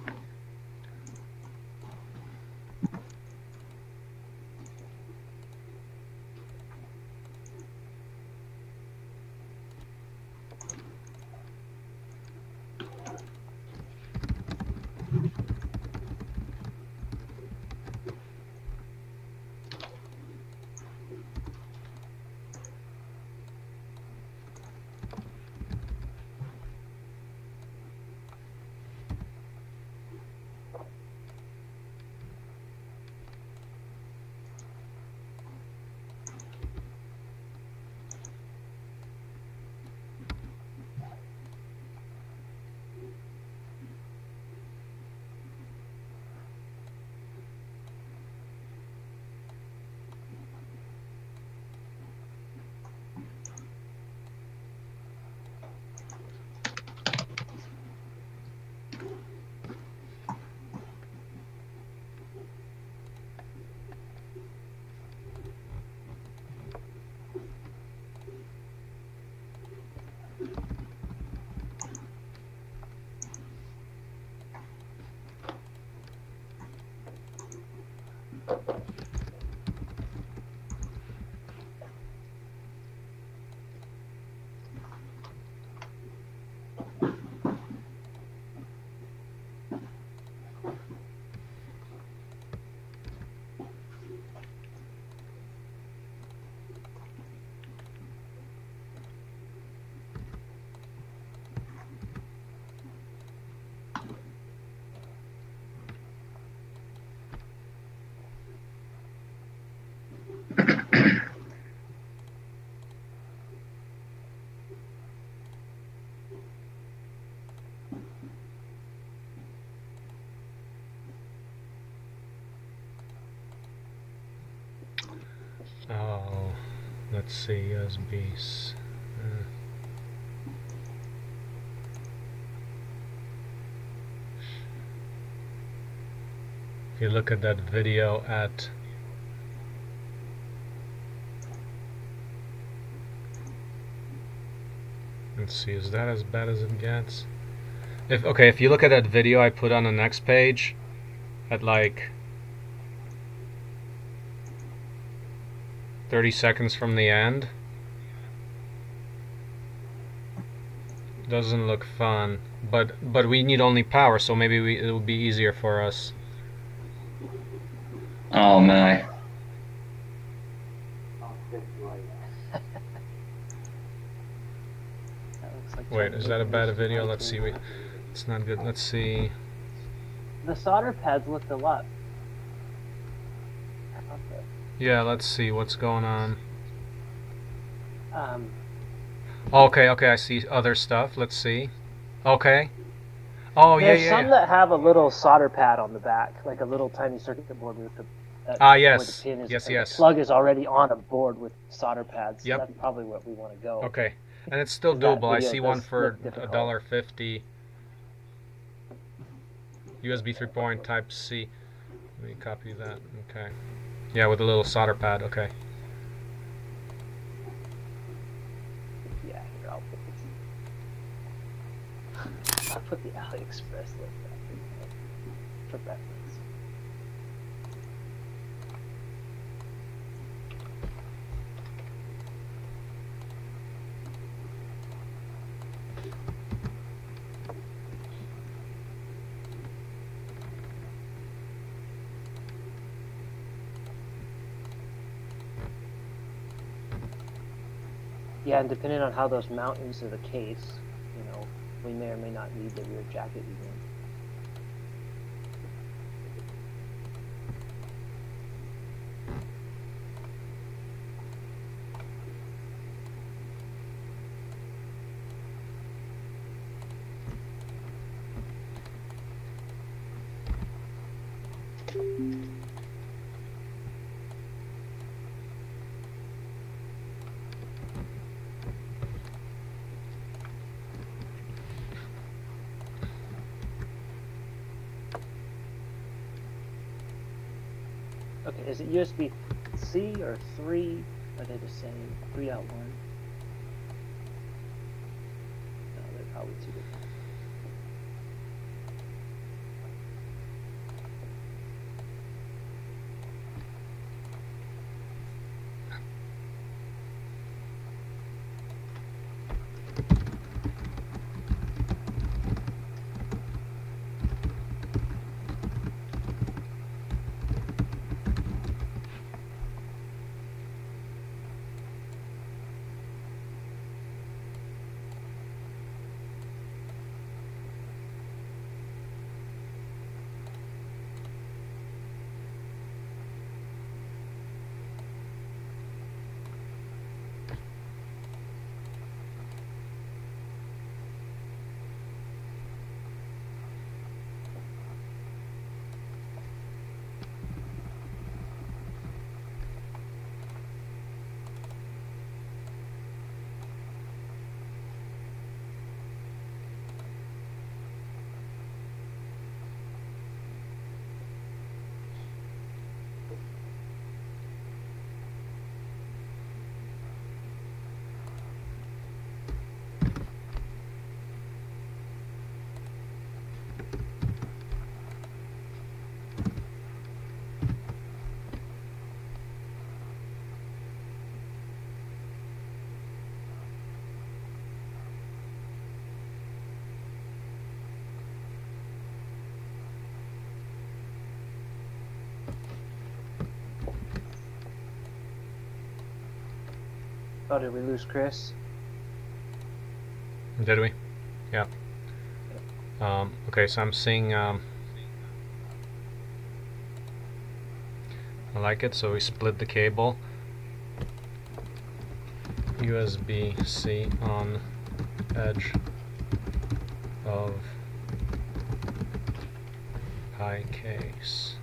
Let's see, U S B. If you look at that video at let's see, is that as bad as it gets? If okay, if you look at that video I put on the next page at like thirty seconds from the end, doesn't look fun, but but we need only power, so maybe we, it'll be easier for us. Oh my. Wait, is that a bad video? Let's see. We, it's not good. Let's see. The solder pads looked a lot. Yeah, let's see what's going on. Um. Okay, okay, I see other stuff. Let's see. Okay. Oh, yeah, yeah. There's some yeah. that have a little solder pad on the back, like a little tiny circuit board with the. Ah, uh, yes. The pin is, yes, yes. The plug is already on a board with solder pads. So yep. That's probably what we want to go. Okay. And it's still doable. I see one for a dollar fifty. U S B three point type C. Let me copy that. Okay. Yeah, with a little solder pad. Okay. Yeah, here, I'll put the I'll put the AliExpress link back for reference. Yeah, and depending on how those mount into the case, you know, we may or may not need the rear jacket even. Is it U S B C or three? Are they the same? three out one? No, they're probably two different. Oh, did we lose Chris? Did we? Yeah. Um, okay, so I'm seeing. Um, I like it, so we split the cable. U S B C on edge of Pi case.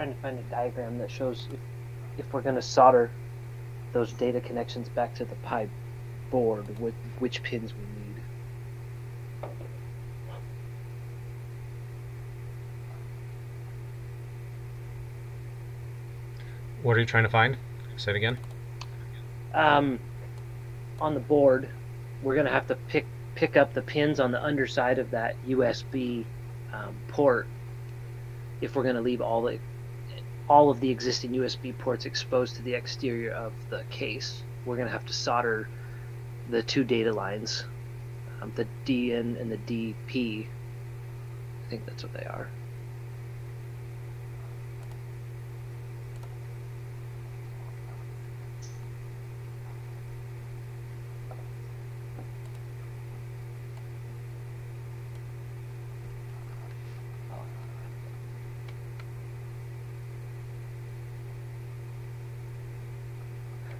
trying to find a diagram that shows if, if we're going to solder those data connections back to the Pi board, with which pins we need. What are you trying to find? Say it again. Um, on the board, we're going to have to pick pick up the pins on the underside of that U S B um, port if we're going to leave all the all of the existing U S B ports exposed to the exterior of the case. We're going to have to solder the two data lines, um, the D N and the D P. I think that's what they are.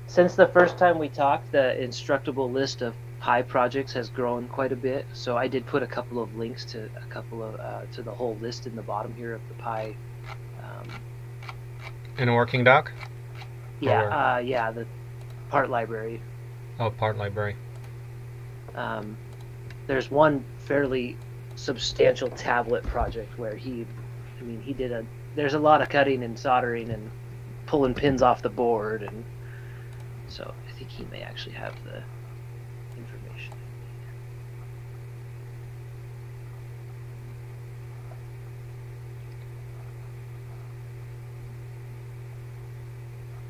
Since the first time we talked, the instructable list of Pi projects has grown quite a bit. So I did put a couple of links to a couple of uh, to the whole list in the bottom here of the Pi. Um, in a working doc? Yeah, uh, yeah, the part library. Oh, part library. Um, there's one fairly substantial tablet project where he, I mean, he did a. There's a lot of cutting and soldering and pulling pins off the board and. So I think he may actually have the information I need.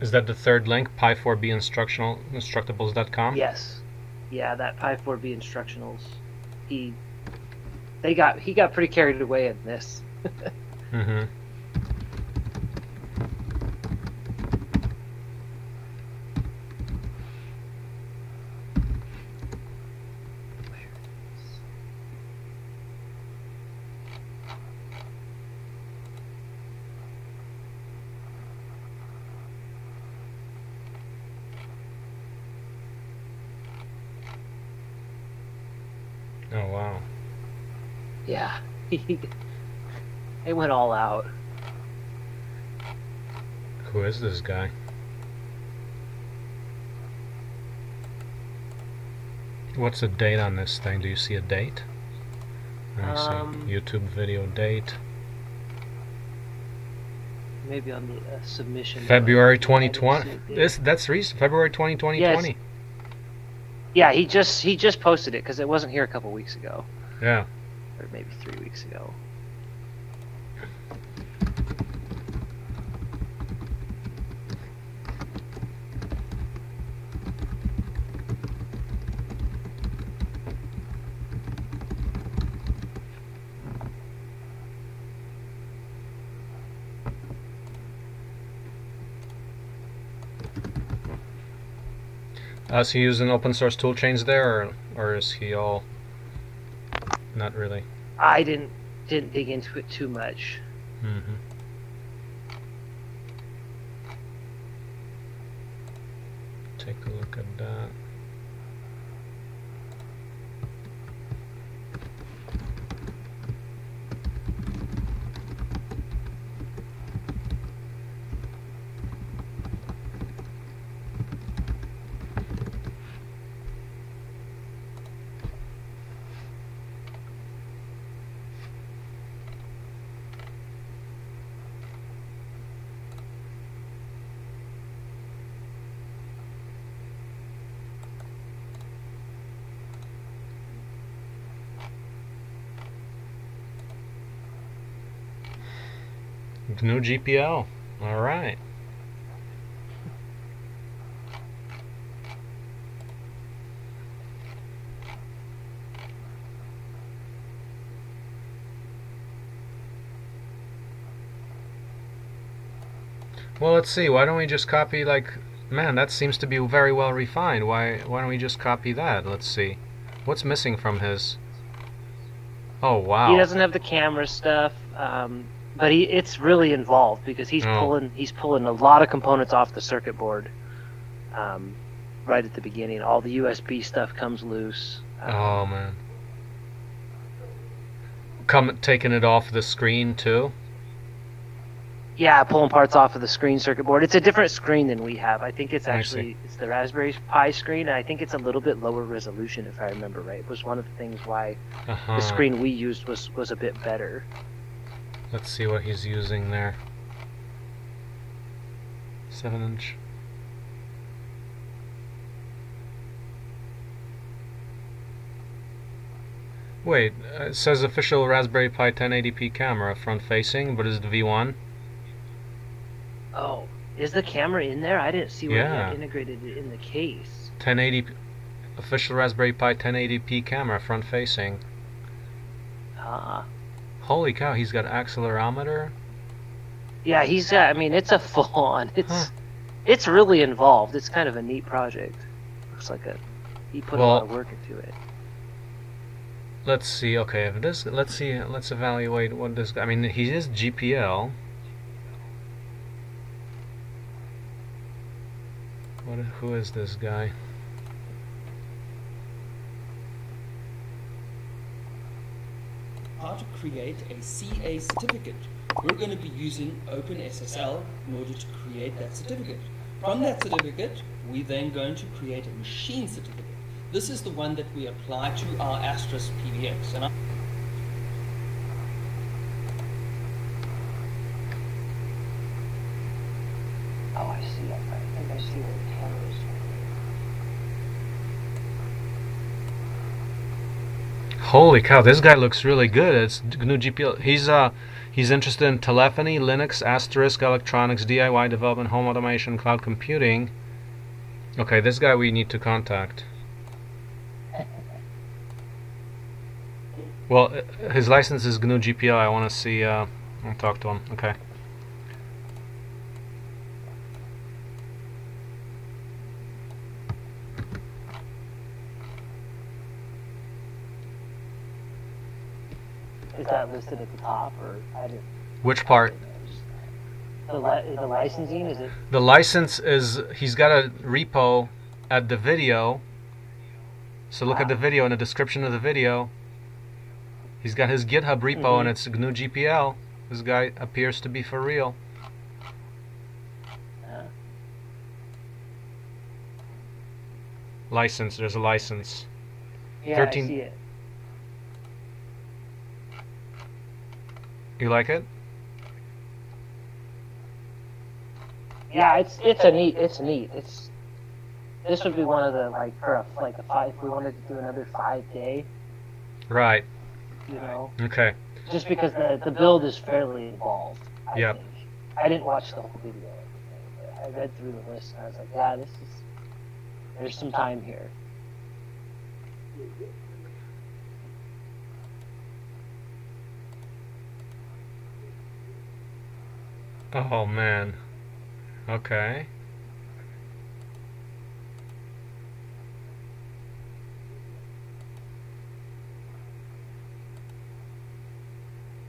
Is that the third link, Pi four B Instructional Instructables dot com? Yes. Yeah, that Pi four B Instructionals. He they got he got pretty carried away in this. Mm-hmm. It went all out. Who is this guy? What's the date on this thing? Do you see a date? Let me um, see. YouTube video date. Maybe on the uh, submission. February twenty twenty. This that's recent. February twenty twenty. Yes. Yeah, he just he just posted it because it wasn't here a couple weeks ago. Yeah. Or maybe three weeks ago. Uh, is he using open source tool chains there, or, or is he all not really? I didn't didn't dig into it too much. Mm-hmm. Take a look at that. G N U G P L. All right. Well, let's see. Why don't we just copy, like, man, that seems to be very well refined. Why why don't we just copy that? Let's see. What's missing from his? Oh, wow. He doesn't have the camera stuff. Um But he, it's really involved because he's oh. pulling he's pulling a lot of components off the circuit board, um, right at the beginning. All the U S B stuff comes loose. Um, oh man! Come taking it off the screen too. Yeah, pulling parts off of the screen circuit board. It's a different screen than we have. I think it's actually it's the Raspberry Pi screen, and I think it's a little bit lower resolution, if I remember right. It was one of the things why uh-huh. the screen we used was, was a bit better. Let's see what he's using there. seven inch. Wait, it says official Raspberry Pi ten eighty p camera, front-facing, but is it V one? Oh, is the camera in there? I didn't see where yeah. it integrated it in the case. ten eighty p, official Raspberry Pi ten eighty p camera, front-facing. Uh-huh. Holy cow, he's got accelerometer? Yeah, he's got, I mean, it's a full-on, it's huh. it's really involved. It's kind of a neat project. Looks like a, he put well, a lot of work into it. Let's see, okay, if this, let's see, let's evaluate what this, I mean, he is G P L. What, who is this guy? How to create a C A certificate. We're going to be using OpenSSL in order to create that certificate. From that certificate, we're then going to create a machine certificate. This is the one that we apply to our asterisk P D X. And oh, I see it. I think I see where the camera is. Holy cow! This guy looks really good. It's G N U G P L. He's uh, he's interested in telephony, Linux, asterisk, electronics, D I Y development, home automation, cloud computing. Okay, this guy we need to contact. Well, his license is G N U G P L. I want to see. Uh, I'll talk to him. Okay. Is that listed at the top, or I didn't? Which part? The, li the licensing is it? The license is. He's got a repo at the video. So look wow. at the video in the description of the video. He's got his GitHub repo, mm-hmm. and it's G N U G P L. This guy appears to be for real. Uh. License. There's a license. Yeah, thirteen... I see it. You like it? Yeah, it's it's a neat. It's neat. It's this would be one of the like for a, like a five. If we wanted to do another five day. Right. You know, okay. Just because the the build is fairly involved. I yep. think. I didn't watch the whole video. I read through the list and I was like, yeah, this is. There's some time here. Oh man. Okay.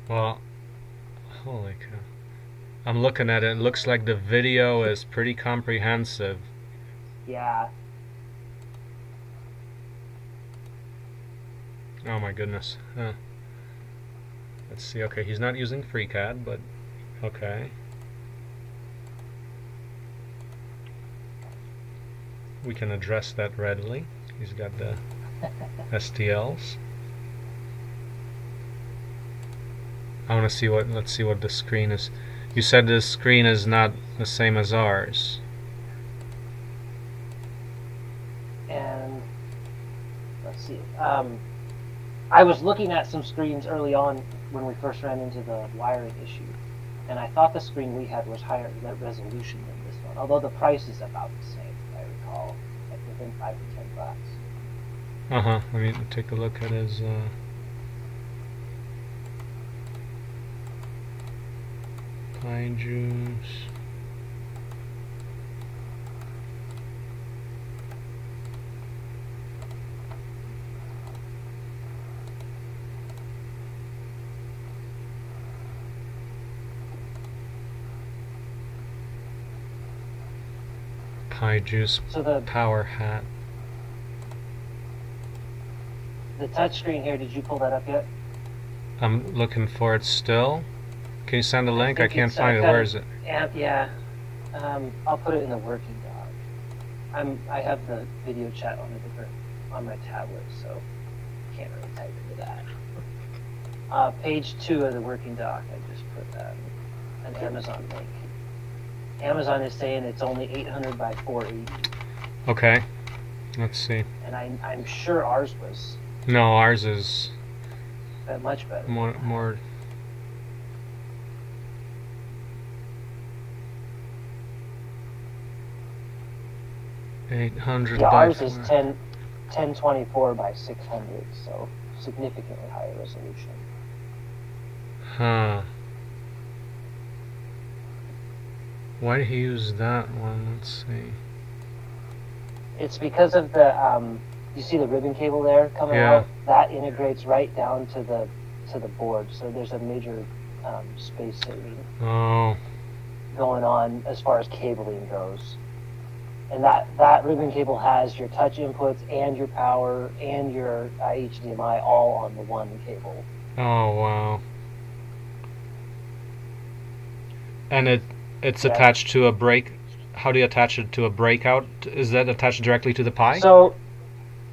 Well, holy cow. I'm looking at it. It looks like the video is pretty comprehensive. Yeah. Oh my goodness. Huh. Let's see. Okay, he's not using FreeCAD, but okay. We can address that readily. He's got the S T Ls. I want to see what, let's see what the screen is. You said the screen is not the same as ours. And, let's see, um, I was looking at some screens early on when we first ran into the wiring issue, and I thought the screen we had was higher resolution than this one, although the price is about the same, if I recall, like within five to ten bucks. Uh-huh, let me take a look at his, uh... Pine juice. Pine juice. So the power hat. The touchscreen here. Did you pull that up yet? I'm looking for it still. Can you send the link? I, I can't find it. Where is it? Yeah, um, I'll put it in the working doc. I'm I have the video chat on the different on my tablet, so can't really type into that. Uh, page two of the working doc. I just put um, an Amazon link. Amazon is saying it's only eight hundred by four eighty. Okay. Let's see. And I, I'm sure ours was. No, ours is. But much better. More, more. eight hundred. Yeah, ours by is ten twenty-four by six hundred, so significantly higher resolution. Huh. Why did he use that one? Let's see. It's because of the, um, you see the ribbon cable there coming yeah. out? That integrates right down to the to the board, so there's a major um, space saving oh. going on as far as cabling goes. And that, that ribbon cable has your touch inputs and your power and your uh, H D M I all on the one cable. Oh, wow. And it it's yeah. attached to a break... How do you attach it to a breakout? Is that attached directly to the Pi? So,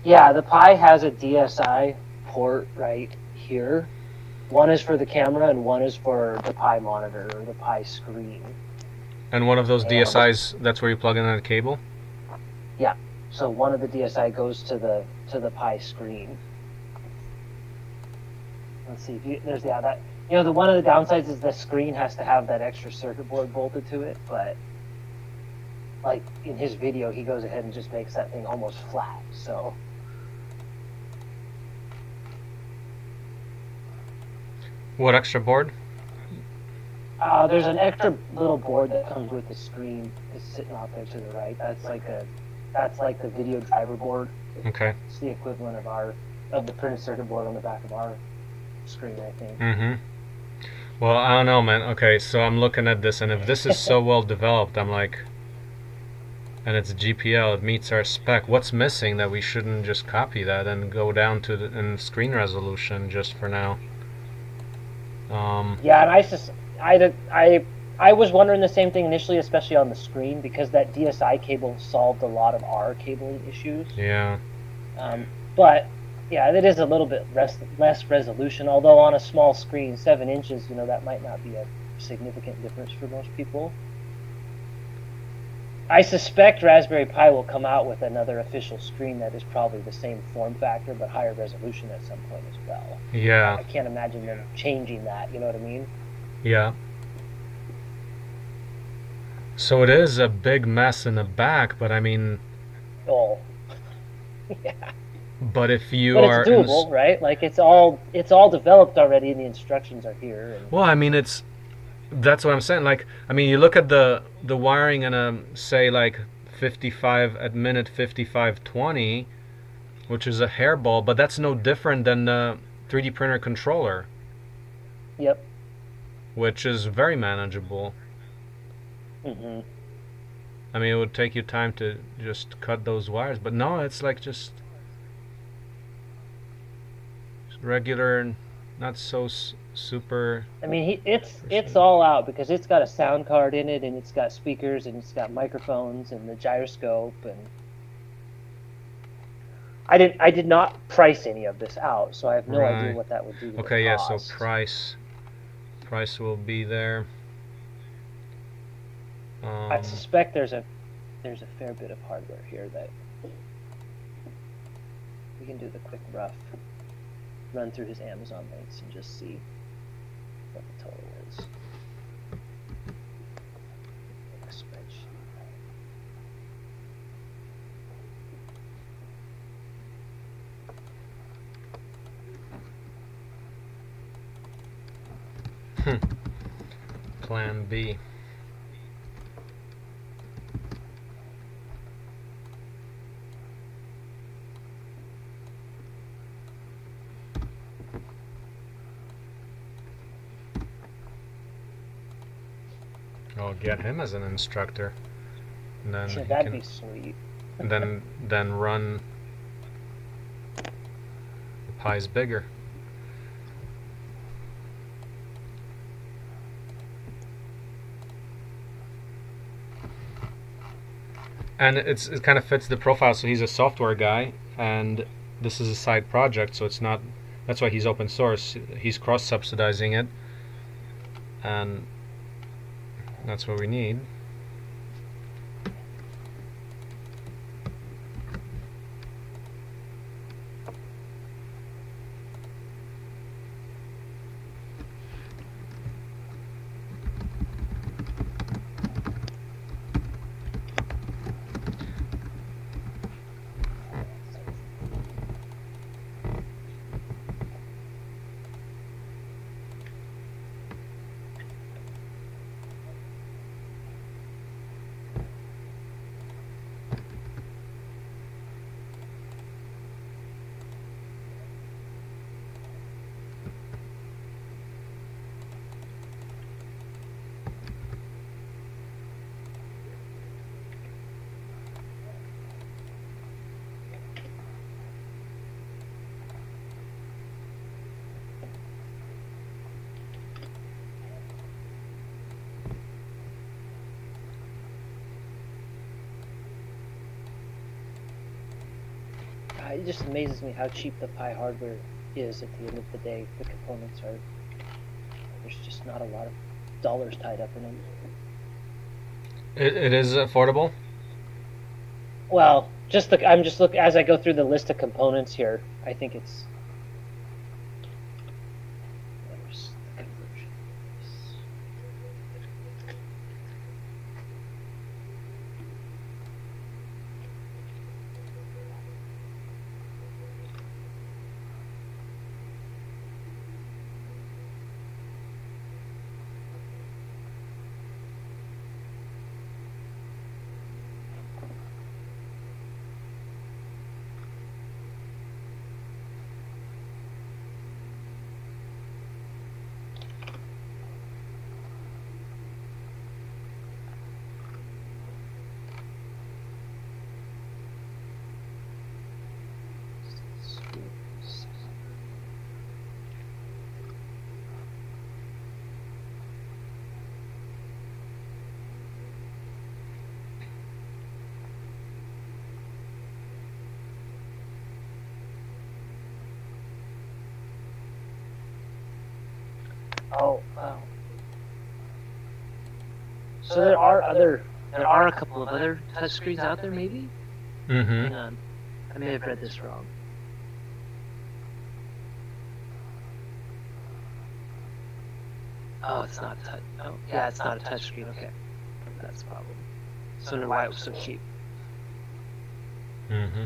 yeah, the Pi has a D S I port right here. One is for the camera and one is for the Pi monitor or the Pi screen. And one of those and D S Is, that's where you plug in a cable? Yeah. So one of the D S I goes to the to the Pi screen. Let's see if you, there's yeah that you know the one of the downsides is the screen has to have that extra circuit board bolted to it, but like in his video, he goes ahead and just makes that thing almost flat. So, what extra board? Uh, there's an extra little board that comes with the screen, is sitting out there to the right. That's like a, that's like the video driver board. Okay. It's the equivalent of our, of the printed circuit board on the back of our screen, I think. Mm-hmm. Well, I don't know, man. Okay, so I'm looking at this, and if this is so well developed, I'm like. And it's G P L, it meets our spec. What's missing that we shouldn't just copy that and go down to the in screen resolution just for now? Um, yeah, and I, just, I, I, I was wondering the same thing initially, especially on the screen, because that D S I cable solved a lot of our cabling issues. Yeah. Um, but, yeah, it is a little bit res less resolution, although on a small screen, seven inches, you know, that might not be a significant difference for most people. I suspect Raspberry Pi will come out with another official screen that is probably the same form factor but higher resolution at some point as well. Yeah. I can't imagine them changing that, you know what I mean? Yeah. So it is a big mess in the back, but I mean... Oh. yeah. But if you but are... But it's doable, right? Like, it's all, it's all developed already and the instructions are here. And... Well, I mean, it's... That's what I'm saying. Like, I mean, you look at the the wiring and um, say like fifty-five at minute fifty-five twenty, which is a hairball, but that's no different than the three D printer controller. Yep. Which is very manageable. Mm-hmm. I mean, it would take you time to just cut those wires, but no, it's like just regular, not so. S super I mean he, it's percent. It's all out because it's got a sound card in it and it's got speakers and it's got microphones and the gyroscope and I didn't I did not price any of this out, so I have no right. idea what that would do to okay the yeah cost. So price price will be there. um, I suspect there's a there's a fair bit of hardware here that we can do the quick rough run through his Amazon links and just see what the total is. A spreadsheet. Right? Hmm. Plan B. I'll get him as an instructor. And then sure, that'd can, be sweet. then, then run. The pie's bigger. And it's, it kind of fits the profile. So he's a software guy, and this is a side project, so it's not. That's why he's open source. He's cross-subsidizing it, and that's what we need. It just amazes me how cheap the Pi hardware is at the end of the day. The components are, there's just not a lot of dollars tied up in them. It, it is affordable? Well, just the, I'm just look as I go through the list of components here, I think it's... There's the conversion. Oh, wow. So there are other, there are a couple of other touchscreens out there, maybe? Mm-hmm. Hang on. I may have read this wrong. Oh, it's not a touch. Oh, yeah, it's not a touchscreen. Okay. That's the problem. So I wonder why it was so cheap. Mm-hmm.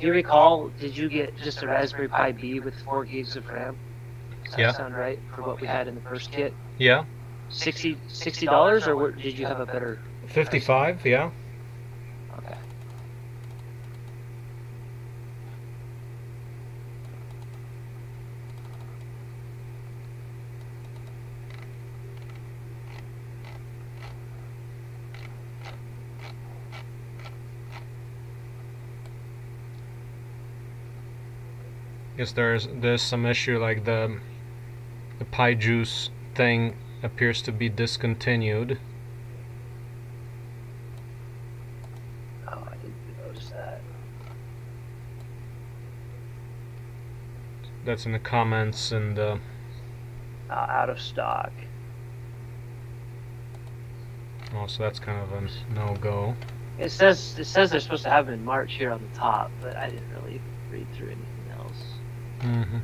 Do you recall, did you get just a Raspberry Pi B with four gigs of RAM? Does that yeah. sound right for what we had in the first kit? Yeah. Sixty, sixty dollars, or what, did you have a better? Fifty-five, price? Yeah. Okay. Yes, there's there's some issue, like the the Pi Juice thing appears to be discontinued. Oh, I didn't notice that. That's in the comments and uh, uh, out of stock. Oh, so that's kind of a no go. It says it says they're supposed to have it in March here on the top, but I didn't really read through anything else. Mm-hmm.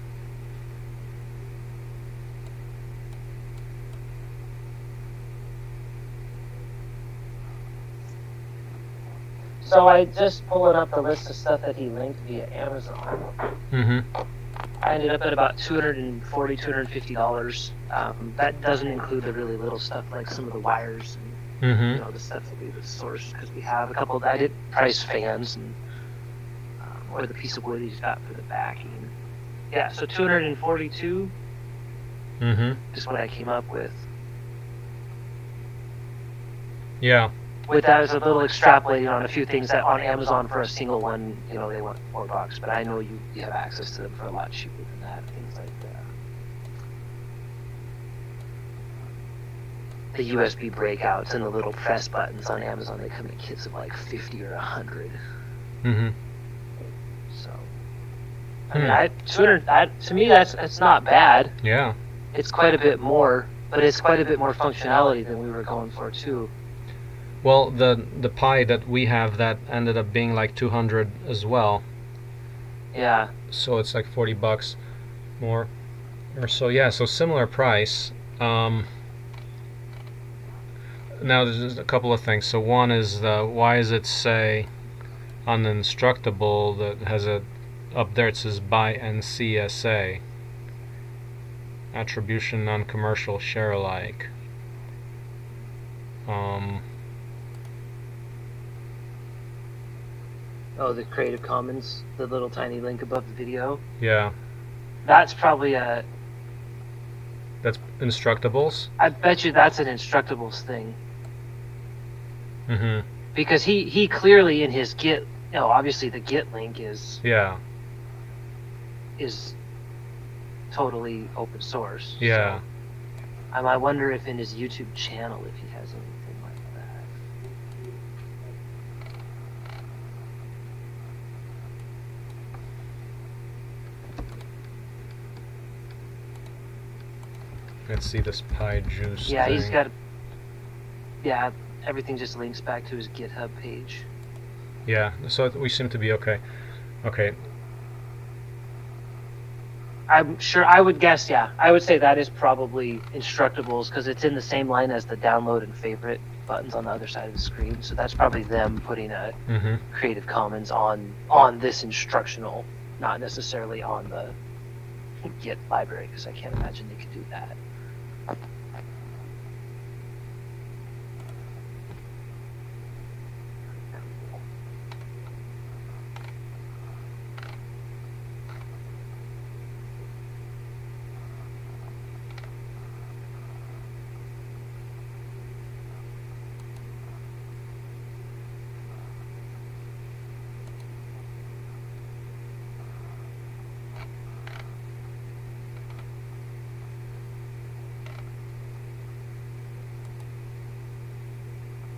So I just pulling up the list of stuff that he linked via Amazon. Mm-hmm. I ended up at about two hundred forty dollars, two hundred fifty dollars. Um, that doesn't include the really little stuff like some of the wires and Mm-hmm. You know, the sensitivity of the source, because we have a couple. Of, I did price fans and um, or the piece of wood he's got for the backing. Yeah, so two hundred forty-two. Mm-hmm. Just what I came up with. Yeah. With that, I was a little extrapolating on a few things that on Amazon for a single one, you know, they want four bucks, but I know you, you have access to them for a lot cheaper than that, things like that. The U S B breakouts and the little press buttons on Amazon, they come in kits of like fifty or a hundred. Mm-hmm. So, I mean, I, two hundred, I, to me, that's, that's not bad. Yeah. It's quite a bit more, but it's quite a bit more functionality than we were going for, too. Well, the the Pi that we have, that ended up being like two hundred as well. Yeah. So it's like forty bucks more or so. Yeah, so similar price. Um, now there's a couple of things. So one is, the, why is it say uninstructable, that has a, up there it says by N C S A. Attribution, non-commercial, share alike. Um... Oh, the Creative Commons, the little tiny link above the video. Yeah. That's probably a... That's Instructables? I bet you that's an Instructables thing. Mm-hmm. Because he, he clearly in his Git... You know, obviously the Git link is... Yeah. Is totally open source. Yeah. So, um, I wonder if in his YouTube channel if he has any... Let's see this pie juice. Yeah, thing. He's got. Yeah, everything just links back to his GitHub page. Yeah, so we seem to be okay. Okay. I'm sure. I would guess. Yeah, I would say that is probably Instructables, because it's in the same line as the download and favorite buttons on the other side of the screen. So that's probably them putting a mm-hmm. Creative Commons on on this instructional, not necessarily on the Git library, because I can't imagine they could do that.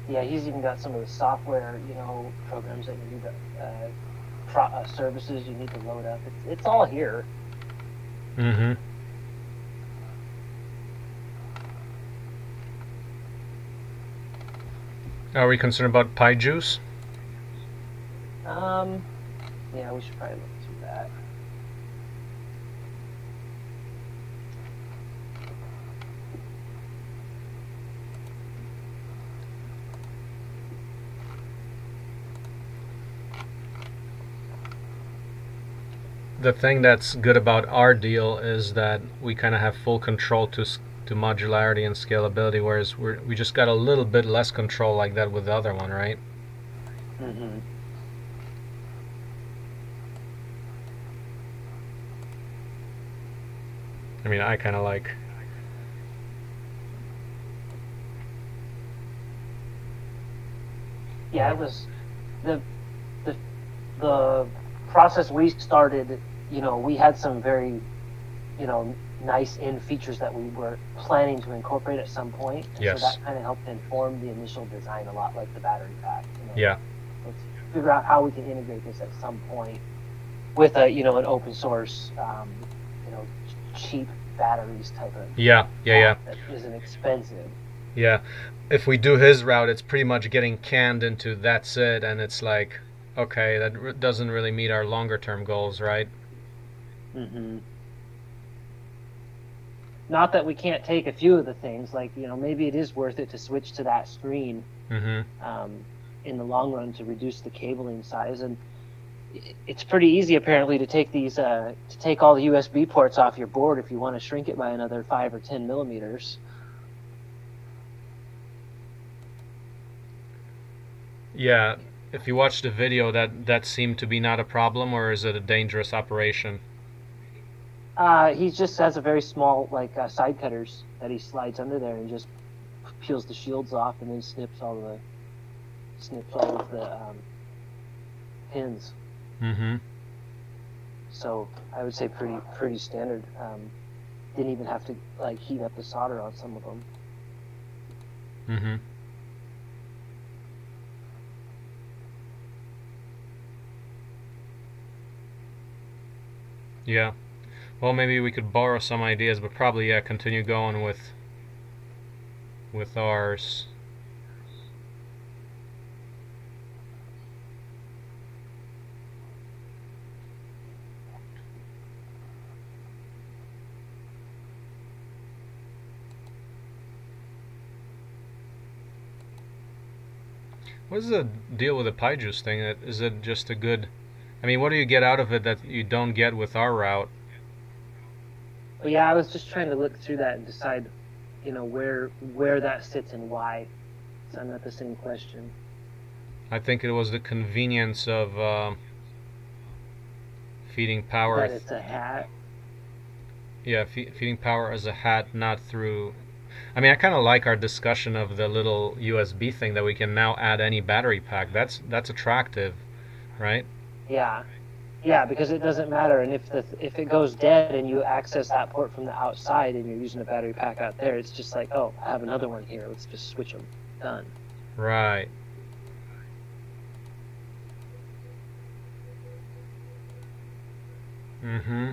Yeah, he's even got some of the software, you know, programs that you need to, uh, pro uh, services you need to load up. It's, it's all here. Mm-hmm. Are we concerned about pie juice? Um, yeah, we should probably look through that. The thing that's good about our deal is that we kind of have full control to to modularity and scalability, whereas we we just got a little bit less control like that with the other one, right? Mm-hmm. I mean, I kind of like. Yeah, it was the the the process we started. You know, we had some very, you know, nice end features that we were planning to incorporate at some point. And yes. So that kind of helped inform the initial design a lot, like the battery pack. You know? Yeah. Let's figure out how we can integrate this at some point with a, you know, an open source, um, you know, cheap batteries type of. Yeah, yeah, yeah. That isn't expensive. Yeah. If we do his route, it's pretty much getting canned into that's it, and it's like, okay, that doesn't really meet our longer term goals, right? Mm-hmm. Not that we can't take a few of the things, like, you know, maybe it is worth it to switch to that screen mm-hmm. um, in the long run to reduce the cabling size. And it's pretty easy, apparently, to take these, uh, to take all the U S B ports off your board if you want to shrink it by another five or ten millimeters. Yeah, if you watch the video, that that seemed to be not a problem, or is it a dangerous operation? Uh, he just has a very small, like, uh, side cutters that he slides under there and just peels the shields off and then snips all the snips all of the um, pins. Mm-hmm. So I would say pretty pretty standard. Um, didn't even have to, like, heat up the solder on some of them. Mm-hmm. Yeah. Well, maybe we could borrow some ideas, but probably, yeah, continue going with with ours. What is the deal with the Pi Juice thing? Is it just a good... I mean, what do you get out of it that you don't get with our route? Well, yeah, I was just trying to look through that and decide, you know, where where that sits and why. So I'm not the same question. I think it was the convenience of uh, feeding power... That it's a hat? Yeah, fe feeding power as a hat, not through... I mean, I kind of like our discussion of the little U S B thing that we can now add any battery pack. That's that's attractive, right? Yeah, yeah, because it doesn't matter. And if the if it goes dead and you access that port from the outside and you're using a battery pack out there, it's just like, oh, I have another one here. Let's just switch them. Done. Right. Mm-hmm.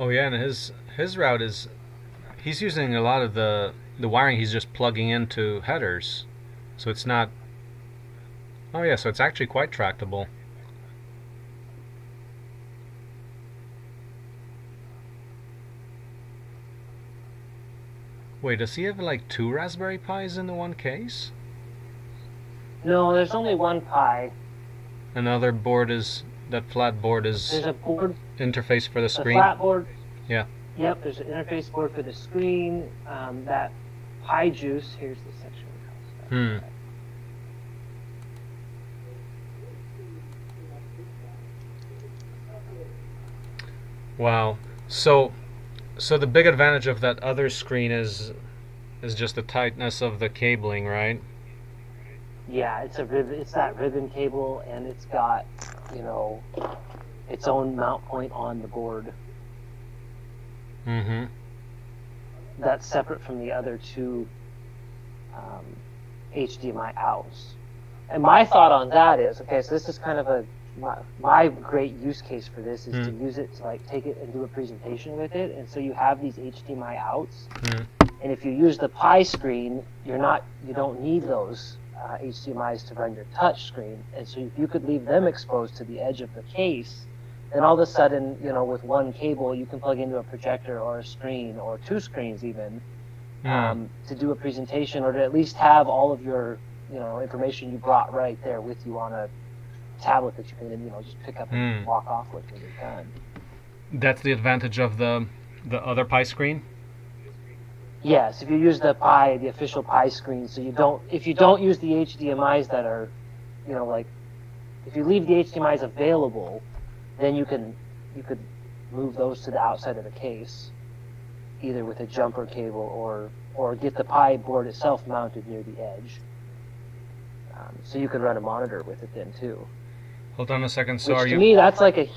Oh yeah, and his his route is, he's using a lot of the the wiring. He's just plugging into headers, so it's not. Oh yeah, so it's actually quite tractable. Wait, does he have like two Raspberry Pis in the one case? No, there's only one Pi. Another board is that flat board is. There's a board. Interface for the screen. The flat board. Yeah. Yep. There's an interface board for the screen. Um, that Pi Juice. Here's the section. Hmm. Wow. So, so the big advantage of that other screen is, is just the tightness of the cabling, right? Yeah. It's a ribbon. It's that ribbon cable, and it's got, you know, its own mount point on the board. Mm-hmm. That's separate from the other two um, H D M I outs. And my thought on that is, okay, so this is kind of a, my, my great use case for this is mm. to use it to, like, take it and do a presentation with it. And so you have these H D M I outs. Mm. And if you use the Pi screen, you're not, you don't need those uh, H D M Is to run your touch screen. And so if you could leave them exposed to the edge of the case, and all of a sudden, you know, with one cable, you can plug into a projector or a screen or two screens even yeah. um, to do a presentation, or to at least have all of your, you know, information you brought right there with you on a tablet that you can, you know, just pick up and mm. walk off with when you're done. That's the advantage of the the other Pi screen? Yes, if you use the Pi, the official Pi screen, so you don't, if you don't use the H D M Is that are, you know, like, if you leave the H D M Is available, then you can you could move those to the outside of the case, either with a jumper cable or or get the Pi board itself mounted near the edge. Um, so you could run a monitor with it then too. Hold on a second. So Which to you... me, that's like a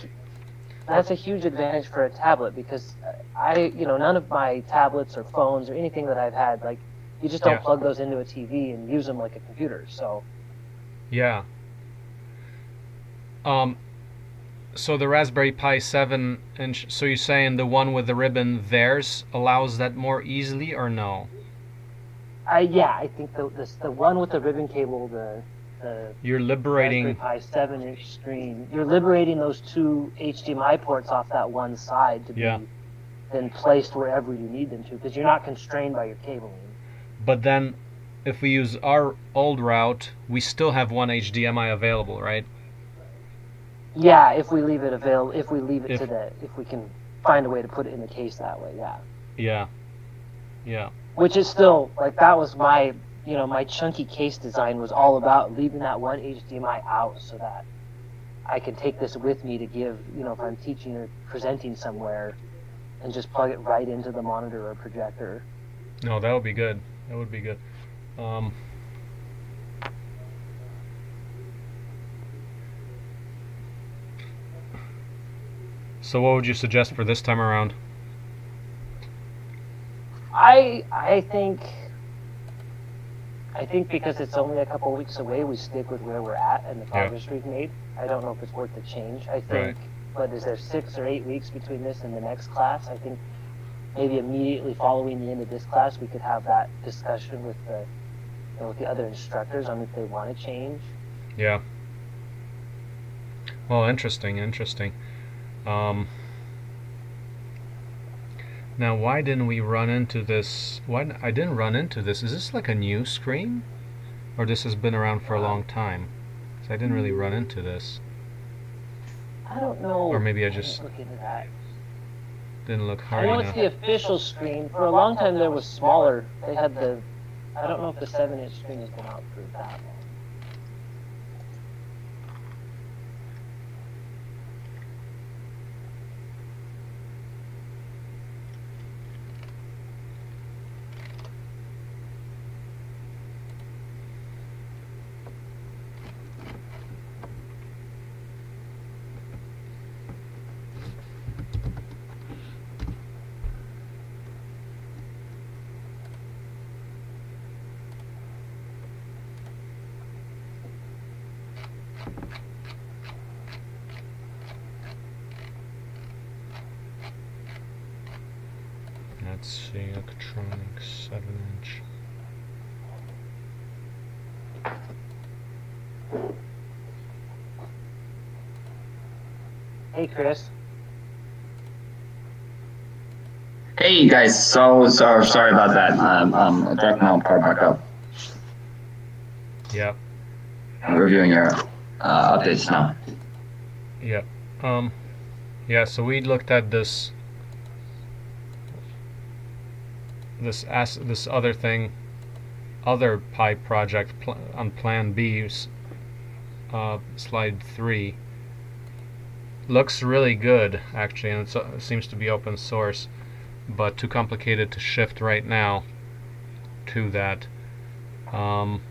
that's a huge advantage for a tablet, because I you know none of my tablets or phones or anything that I've had, like, you just don't yeah. plug those into a T V and use them like a computer. So yeah. Um. So the Raspberry Pi seven inch, so you're saying the one with the ribbon, theirs allows that more easily or no? Uh, yeah, I think the, the, the one with the ribbon cable, the, the you're liberating Raspberry Pi seven inch screen, you're liberating those two H D M I ports off that one side to be yeah. then placed wherever you need them to, because you're not constrained by your cabling. But then if we use our old route, we still have one H D M I available, right? Yeah, if we leave it available, if we leave it if, to the, if we can find a way to put it in the case that way, yeah. Yeah, yeah. Which is still, like, that was my, you know, my chunky case design was all about leaving that one H D M I out so that I can take this with me to give, you know, if I'm teaching or presenting somewhere, and just plug it right into the monitor or projector. No, that would be good. That would be good. Um... So what would you suggest for this time around? I I think I think because it's only a couple of weeks away, we stick with where we're at and the progress yeah. we've made. I don't know if it's worth the change. I think, right. but is there six or eight weeks between this and the next class? I think maybe immediately following the end of this class, we could have that discussion with the you know, with the other instructors on if they want to change. Yeah. Well, interesting, interesting. Um, now why didn't we run into this? Why I didn't run into this? Is this like a new screen, or this has been around for a long time? Because I didn't really run into this. I don't know. Or maybe I just didn't look, into that. Didn't look hard enough. I know it's the official screen. For a long time there was smaller. They had the. I don't know if the seven inch screen has been out for that long. Hey, Chris. Hey, guys. So, so sorry about that. Um, um, deck mount power back up. Yep. I'm reviewing your uh, updates now. Yep. Um. Yeah. So we looked at this. This as this other thing, other Pi project pl on Plan B, uh, slide three. Looks really good, actually, and it's, uh, it seems to be open source, but too complicated to shift right now to that. Um,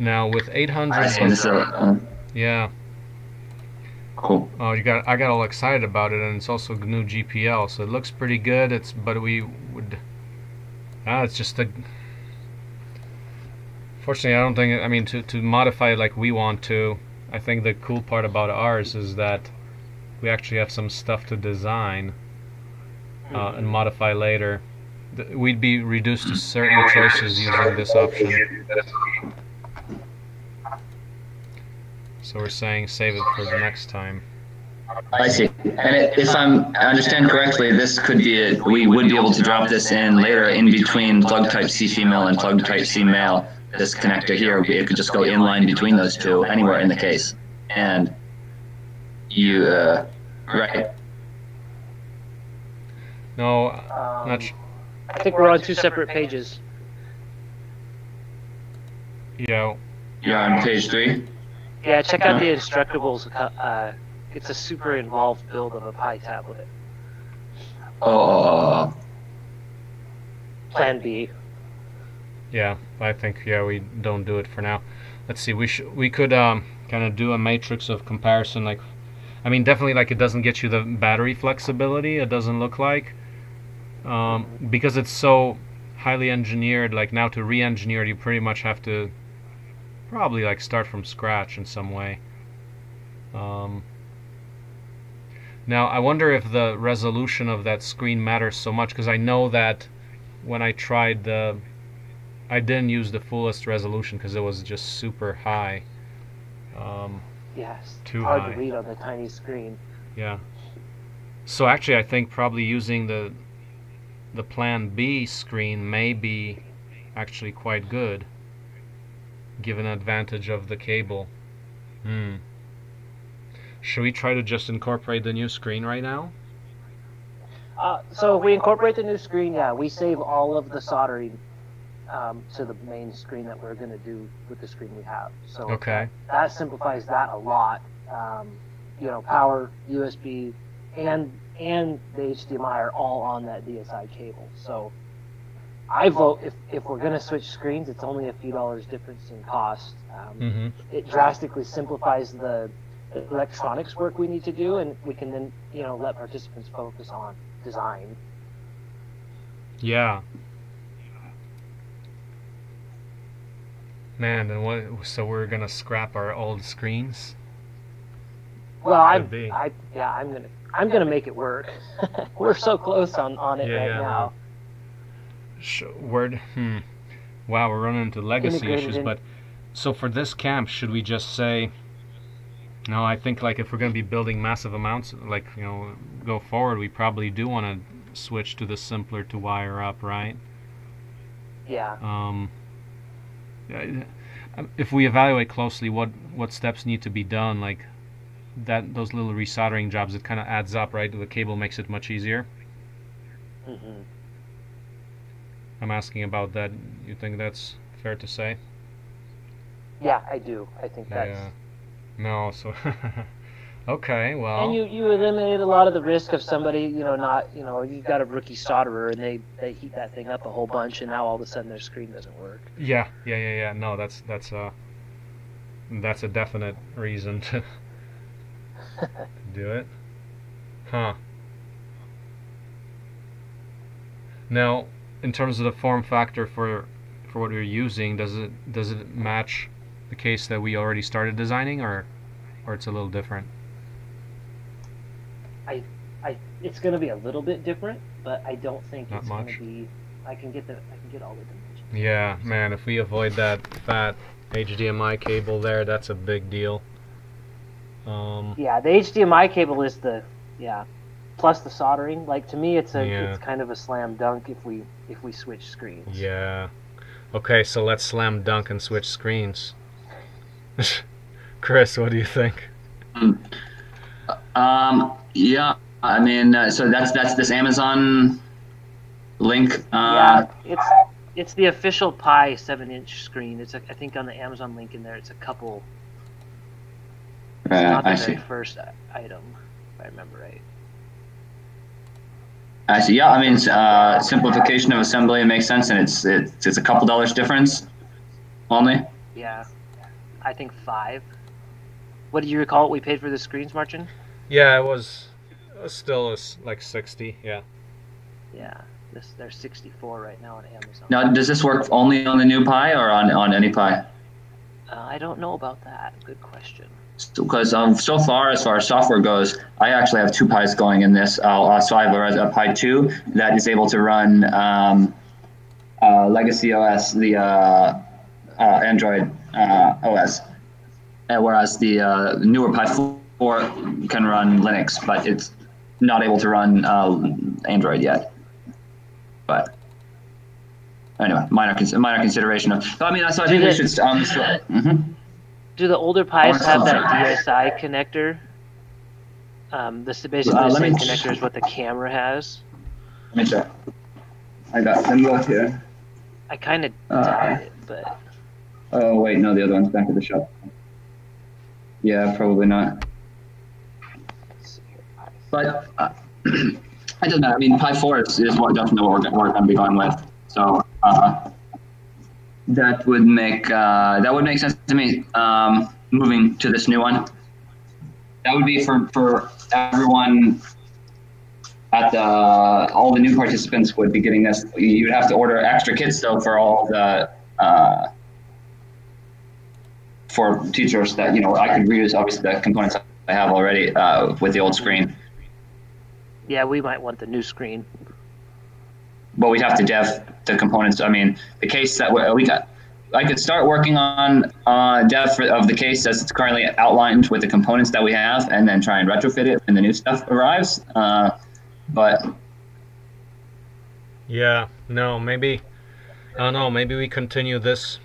now with eight hundred, uh, yeah, cool. Oh, you got I got all excited about it, and it's also G N U G P L, so it looks pretty good. It's but we would ah, it's just a. Fortunately, I don't think I mean to to modify it like we want to. I think the cool part about ours is that we actually have some stuff to design uh, and modify later. We'd be reduced to certain choices using this option. So we're saying save it for the next time. I see. And it, if I'm, I understand correctly, this could be a, we would be able to drop this in later in between plug type C female and plug type C male. This connector here, it could just go inline between those two, anywhere in the case, and you, uh, right? No, um, not. I think we're on two separate pages. Yeah. You're on page three. Yeah, check out the Instructables. Uh, it's a super involved build of a Pi tablet. Oh. Plan B. Yeah, I think yeah we don't do it for now. Let's see. We should we could um, kind of do a matrix of comparison. Like, I mean, definitely like it doesn't get you the battery flexibility. It doesn't look like um, because it's so highly engineered. Like now to re-engineer, you pretty much have to probably like start from scratch in some way. Um, Now, I wonder if the resolution of that screen matters so much, because I know that when I tried the... I didn't use the fullest resolution because it was just super high. Um, yes, too hard high. to read on the tiny screen. Yeah. So actually, I think probably using the the Plan B screen may be actually quite good, given advantage of the cable. Hmm. Should we try to just incorporate the new screen right now? Uh, so if we incorporate the new screen, yeah, we save all of the soldering um, to the main screen that we're going to do with the screen we have. So okay. that simplifies that a lot. Um, you know, power, U S B, and and the H D M I are all on that D S I cable. So I vote if, if we're going to switch screens, it's only a few dollars difference in cost. Um, mm-hmm. It drastically simplifies the electronics work we need to do, and we can then, you know, let participants focus on design. Yeah. Man, and what? So we're gonna scrap our old screens? Well, I, I, yeah, I'm gonna, I'm gonna make it work. We're so close on on it yeah, right yeah, now. Sure, word. Hmm. Wow, we're running into legacy Integrated issues, in, but so for this camp, should we just say? No, I think like if we're going to be building massive amounts, like, you know, go forward, we probably do want to switch to the simpler to wire up, right? Yeah. Um, if we evaluate closely what, what steps need to be done, like that, those little resoldering jobs, it kind of adds up, right? The cable makes it much easier. Mm-hmm. I'm asking about that. You think that's fair to say? Yeah, I do. I think that's... Yeah. No, so okay, well. And you, you eliminate a lot of the risk of somebody, you know, not, you know, you've got a rookie solderer and they, they heat that thing up a whole bunch and now all of a sudden their screen doesn't work. Yeah, yeah, yeah, yeah. No, that's that's uh that's a definite reason to do it. Huh. Now, in terms of the form factor for for what you're using, does it does it match the case that we already started designing, or or it's a little different? I, I, it's going to be a little bit different, but I don't think Not it's going to be, I can get the, I can get all the dimensions. Yeah, man, if we avoid that fat H D M I cable there, that's a big deal. Um, yeah, the H D M I cable is the, yeah, plus the soldering, like to me it's a, yeah. it's kind of a slam dunk if we, if we switch screens. Yeah. Okay, so let's slam dunk and switch screens. Chris, what do you think? Um, yeah, I mean, uh, so that's that's this Amazon link. Uh, yeah, it's it's the official Pi seven-inch screen. It's a, I think on the Amazon link in there, it's a couple. It's uh, not the I very see. first item, if I remember right. I see. Yeah, I mean, uh, simplification of assembly makes sense, and it's it's it's a couple dollars difference, only. Yeah. I think five. What do you recall what we paid for the screens, Marcin? Yeah, it was, it was still a, like sixty. Yeah. Yeah, this they're sixty-four right now on Amazon. Now, does this work only on the new Pi or on on any Pi? Uh, I don't know about that. Good question. Because so, um, so far as far as software goes, I actually have two Pis going in this. Uh, so I have a, a Pi two that is able to run um, uh, Legacy O S, the uh, uh, Android. Uh, O S, and whereas the uh, newer Pi four can run Linux, but it's not able to run uh, Android yet. But anyway, minor cons minor consideration of. I mean, so I think we should. Um, so, mm-hmm. Do the older Pis have that D S I connector? Um, this is basically uh, the same connector as what the camera has. Let me check. I got them both here. I kind of uh, doubt it, but. Oh wait, no, the other one's back at the shop. Yeah, probably not. But uh, it doesn't matter. I mean, Pi four is, is what definitely what we're going to be going with. So uh, that would make uh, that would make sense to me. Um, moving to this new one, that would be for for everyone at the all the new participants would be getting this. You'd have to order extra kits though for all the. Uh, for teachers that, you know, I could reuse obviously the components I have already uh, with the old screen. yeah, we might want the new screen. But we'd have to dev the components. I mean, the case that we got, I could start working on uh, dev of the case as it's currently outlined with the components that we have, and then try and retrofit it when the new stuff arrives. Uh, but yeah, no, maybe I don't know. Maybe we continue this.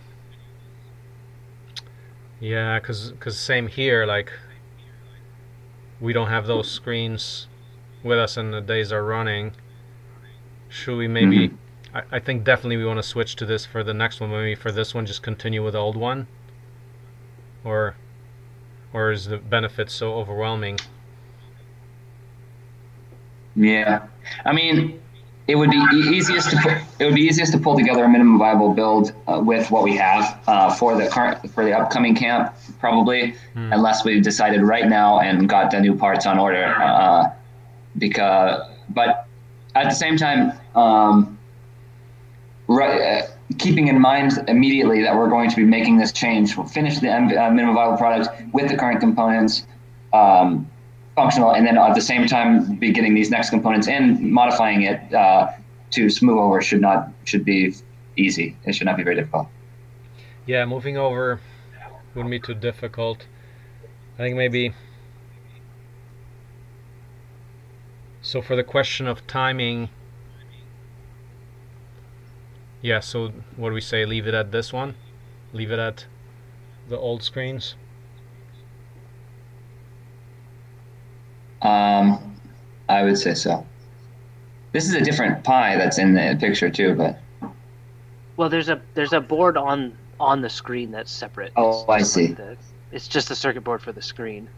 Yeah, cause cause same here. Like, we don't have those screens with us, and the days are running. Should we maybe? Mm-hmm. I, I think definitely we want to switch to this for the next one. Maybe for this one, just continue with the old one. Or, or is the benefit so overwhelming? Yeah, I mean, it would be easiest to put, it would be easiest to pull together a minimum viable build uh, with what we have uh, for the current for the upcoming camp probably, hmm. unless we decided right now and got the new parts on order. Uh, because, but at the same time. Um, Right, uh, keeping in mind immediately that we're going to be making this change. We'll finish the uh, minimum viable product with the current components, um, functional, and then at the same time be getting these next components and modifying it uh, to smooth over should not should be easy. It should not be very difficult. Yeah, moving over wouldn't be too difficult. I think maybe. So for the question of timing. Yeah, so what do we say? Leave it at this one? Leave it at the old screens? Um, I would say so. This is a different Pi that's in the picture too, but well, there's a there's a board on on the screen that's separate. Oh, I see. The, it's just a circuit board for the screen.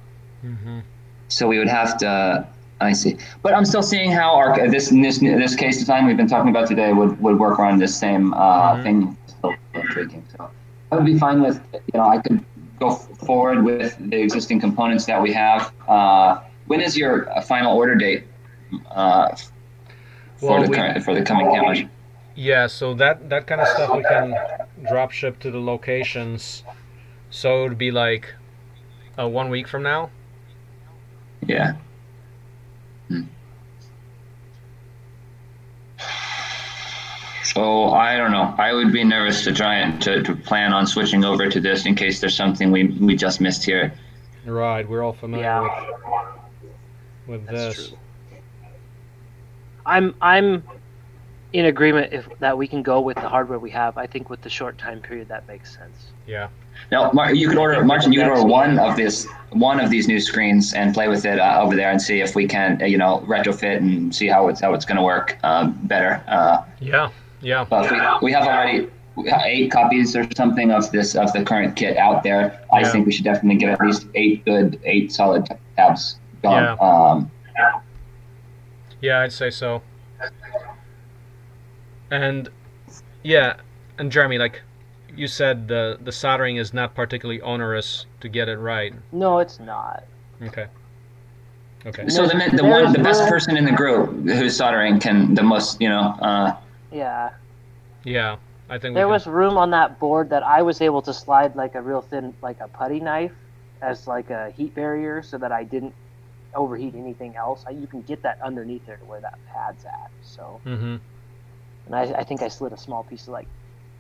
Mm-hmm. So we would have to. I see, but I'm still seeing how our this this this case design we've been talking about today would would work around this same uh, mm-hmm. thing. So intriguing. So I would be fine with you know I could go forward with the existing components that we have. Uh, when is your final order date uh, for well, the we, current, for the coming camera? Yeah, so that that kind of stuff we can drop ship to the locations. So it would be like uh, one week from now. Yeah. So I don't know. I would be nervous to try and to, to plan on switching over to this in case there's something we we just missed here. Right, we're all familiar yeah. with, with this. True. I'm I'm in agreement if that we can go with the hardware we have. I think with the short time period that makes sense. Yeah. Now, Martin, you could order Martin. You could order one of this, one of these new screens, and play with it uh, over there, and see if we can, you know, retrofit and see how it's how it's going to work uh, better. Uh, yeah, yeah. But we, we have already eight copies or something of this of the current kit out there. I yeah. think we should definitely get at least eight good, eight solid tabs gone. Yeah. Um, yeah, I'd say so. And yeah, and Jeremy, like. You said the the soldering is not particularly onerous to get it right. No, it's not. Okay. Okay. So the the one the best person in the group who's soldering can the most you know. Uh, yeah. Yeah, I think there was room on that board that I was able to slide like a real thin like a putty knife as like a heat barrier so that I didn't overheat anything else. I, you can get that underneath there to where that pad's at. So. Mm-hmm. And I I think I slid a small piece of like.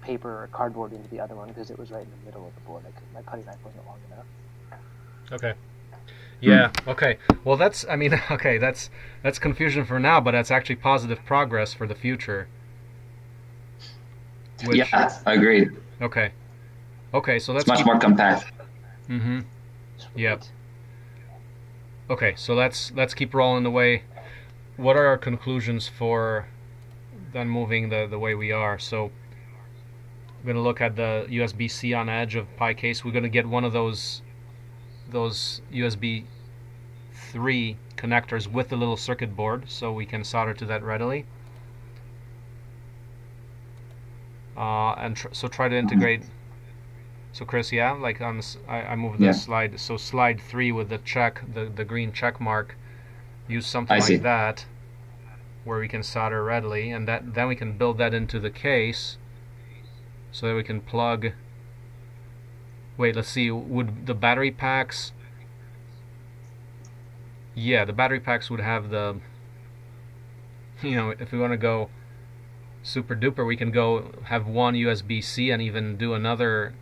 paper or cardboard into the other one because it was right in the middle of the board. I could, my putty knife wasn't long enough. Okay. Yeah. Mm. Okay. Well, that's. I mean, okay. That's that's confusion for now, but that's actually positive progress for the future. Which, yeah, I agree. Okay. Okay. So that's it's much more compact. Mm-hmm. Yep. Okay. So let's let's keep rolling the way. What are our conclusions for then moving the the way we are? So. We're going to look at the U S B C on edge of Pi case. We're going to get one of those those U S B three connectors with the little circuit board so we can solder to that readily. Uh, and tr so try to integrate. So Chris, yeah, like on this, I, I moved this yeah. slide. So slide three with the check, the, the green check mark, use something I like see. that where we can solder readily. And that then we can build that into the case. So that we can plug. Wait, let's see. Would the battery packs? Yeah, the battery packs would have the you know, if we want to go super duper, we can go have one U S B C and even do another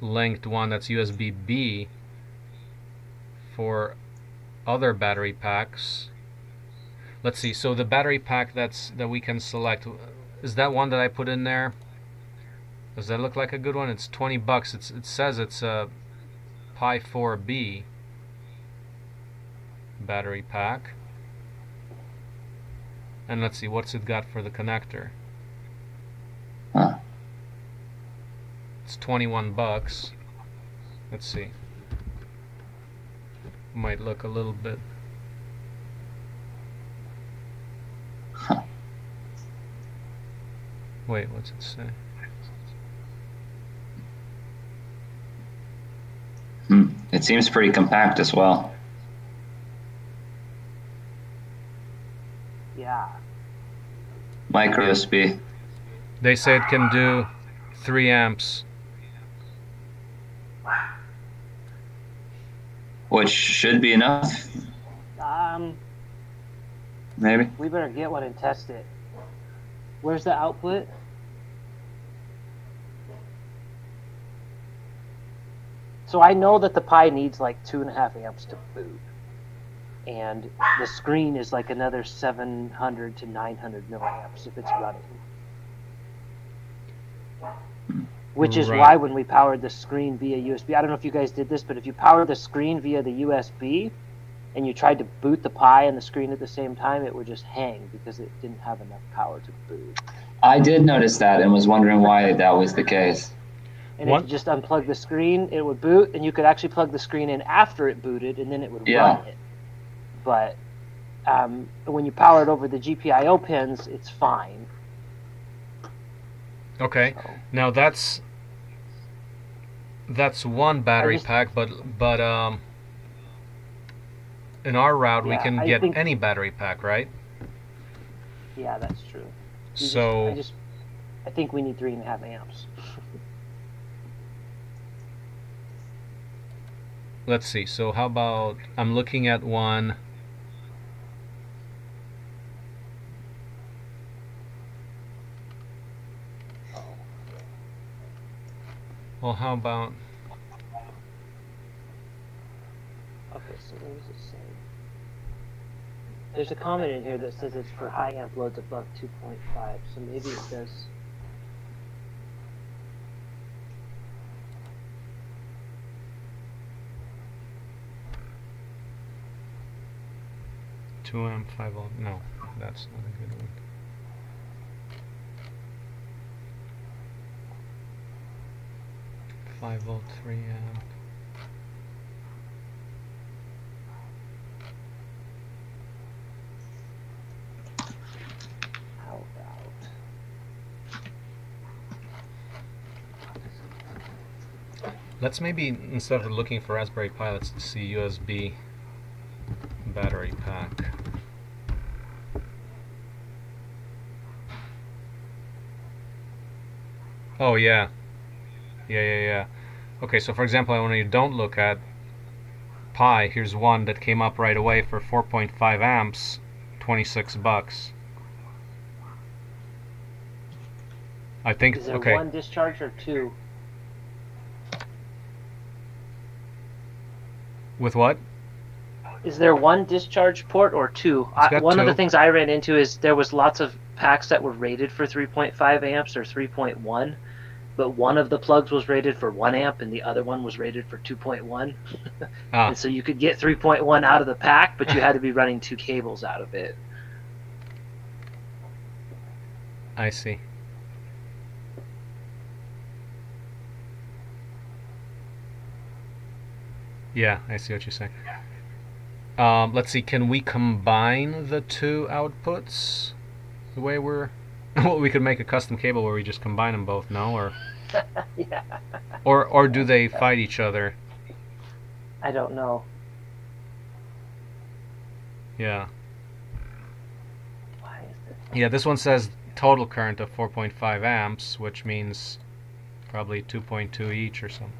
linked one that's U S B B for other battery packs. Let's see, so the battery pack that's that we can select, is that one that I put in there? Does that look like a good one? It's twenty bucks. It's, it says it's a Pi four B battery pack. And let's see, what's it got for the connector? Huh. It's twenty-one bucks. Let's see. Might look a little bit. Huh. Wait, what's it say? Hmm. It seems pretty compact as well. Yeah. Micro U S B. They say it can do three amps. Which should be enough. Um. Maybe. We better get one and test it. Where's the output? So I know that the Pi needs like two and a half amps to boot, and the screen is like another seven hundred to nine hundred milliamps if it's running. Which is right. Why when we powered the screen via U S B, I don't know if you guys did this, but if you powered the screen via the U S B and you tried to boot the Pi and the screen at the same time, it would just hang because it didn't have enough power to boot. I did notice that and was wondering why that was the case. And what? If you just unplug the screen, it would boot, and you could actually plug the screen in after it booted, and then it would yeah. run it. But um, when you power it over the G P I O pins, it's fine. Okay, so. Now that's that's one battery just, pack, but but um, in our route yeah, we can I get think, any battery pack, right? Yeah, that's true. You so just, I just I think we need three and a half amps. Let's see. So how about I'm looking at one. Well, how about? Okay, so what does it say? There's a comment in here that says it's for high amp loads above two point five. So maybe it does. two amp five volt. No, that's not a good one. five volt, three amp. How about? Let's maybe, instead of looking for Raspberry Pi, let's see U S B battery pack. Oh yeah, yeah, yeah, yeah. Okay, so for example, when you don't look at Pi, here's one that came up right away for four point five amps, twenty-six bucks. I think. Is there okay. one discharge or two? With what? Is there one discharge port or two? I, one two. Of the things I ran into is there was lots of packs that were rated for three point five amps or three point one, but one of the plugs was rated for one amp and the other one was rated for two point one. ah. And so you could get three point one out of the pack, but you had to be running two cables out of it. I see. Yeah, I see what you're saying. Um, let's see, can we combine the two outputs the way we're... Well, we could make a custom cable where we just combine them both, no? Or yeah. or, or do they fight each other? I don't know. Yeah. Why is this? Yeah, this one says total current of four point five amps, which means probably two point two each or something.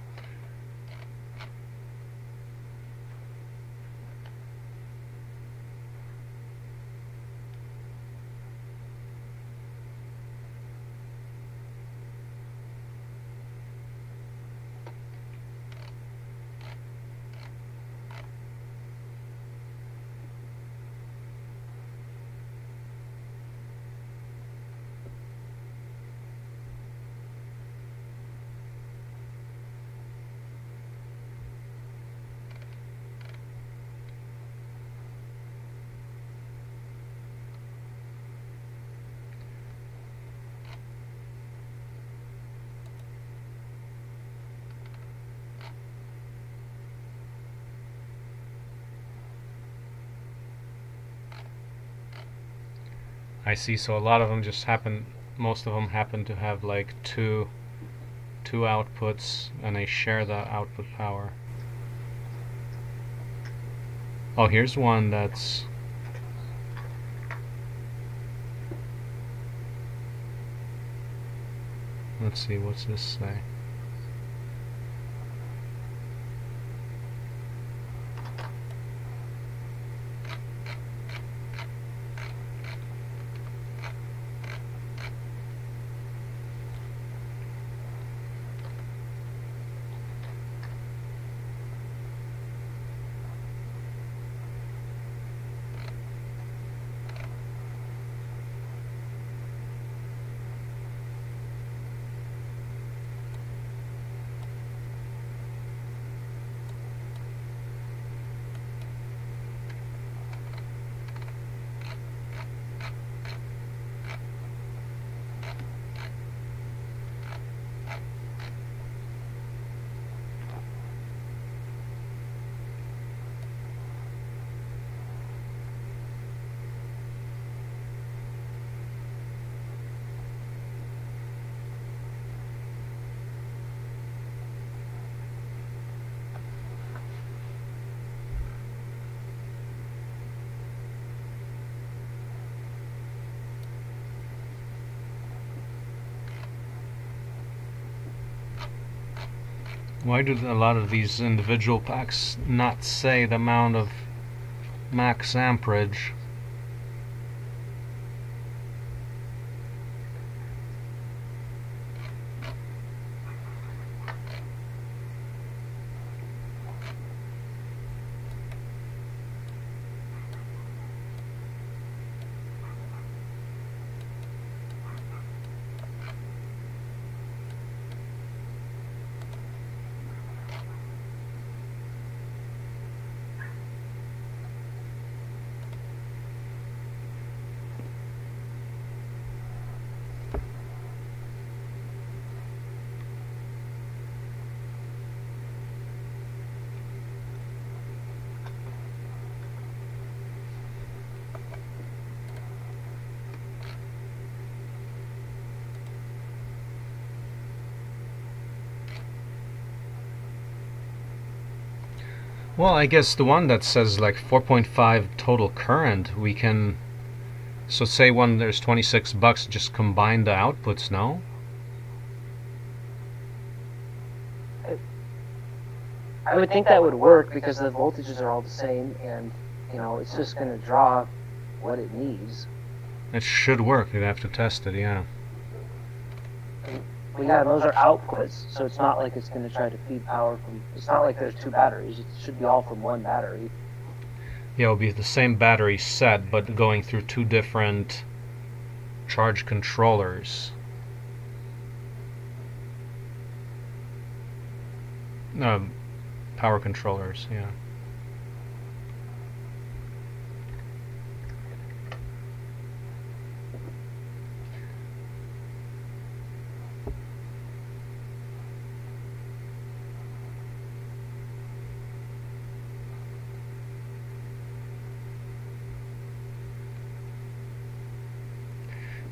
I see. So a lot of them just happen, most of them happen to have like two two outputs, and they share the output power. Oh, here's one that's let's see, what's this say? Why do a lot of these individual packs not say the amount of max amperage? Well, I guess the one that says like four point five total current, we can, so say when there's twenty-six bucks, just combine the outputs, no? I, I would think that would work because the voltages are all the same and, you know, it's just going to draw what it needs. It should work. You'd have to test it, yeah. Well, yeah, those are outputs, so it's not like it's going to try to feed power from... It's not like there's two batteries. It should be all from one battery. Yeah, it'll be the same battery set, but going through two different charge controllers. No, power controllers, yeah.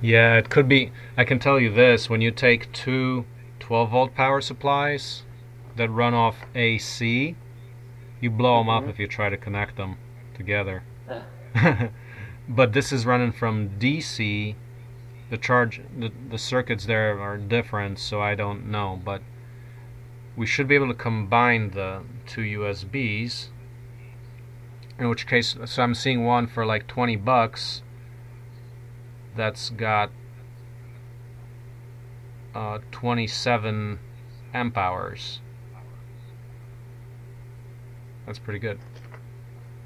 Yeah, it could be. I can tell you this, when you take two twelve volt power supplies that run off A C, you blow them mm-hmm. up if you try to connect them together. But this is running from D C. The charge, the, the circuits there are different, so I don't know, but we should be able to combine the two U S Bs, in which case, so I'm seeing one for like twenty bucks. That's got uh, twenty-seven amp hours. That's pretty good.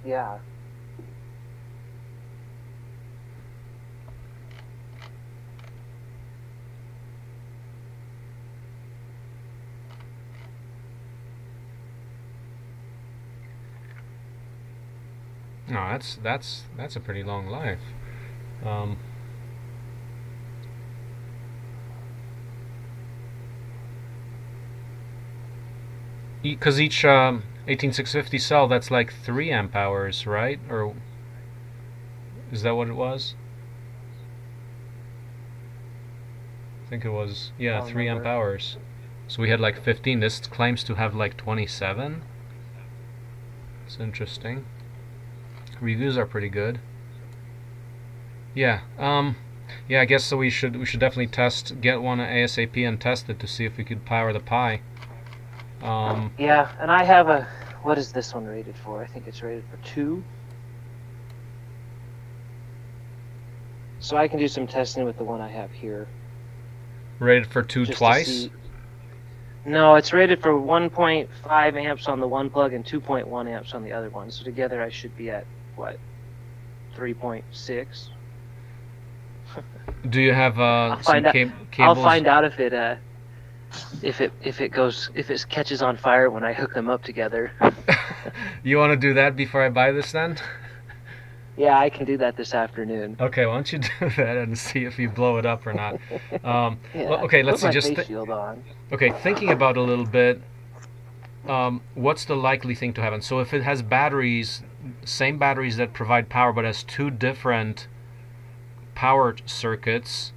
Yeah. No, that's that's that's a pretty long life. Um, Because each um, eighteen six fifty cell, that's like three amp hours, right? Or is that what it was? think it was, yeah, three amp hours. So we had like fifteen. This claims to have like twenty-seven. It's interesting. Reviews are pretty good. Yeah. Um. Yeah, I guess so. We should we should definitely test, get one ASAP and test it to see if we could power the Pi. Um, yeah, and I have a, what is this one rated for? I think it's rated for two. So I can do some testing with the one I have here. Rated for two twice? No, it's rated for one point five amps on the one plug and two point one amps on the other one. So together I should be at, what, three point six? Do you have uh, I'll some cab out. cables? I'll find out if it uh, if it if it goes if it catches on fire when I hook them up together. You want to do that before I buy this then? Yeah, I can do that this afternoon. Okay, why don't you do that and see if you blow it up or not? Um, yeah. Well, okay, let's Put see. My just face shield on. Okay, thinking about a little bit. Um, what's the likely thing to happen? So if it has batteries, same batteries that provide power, but has two different power circuits,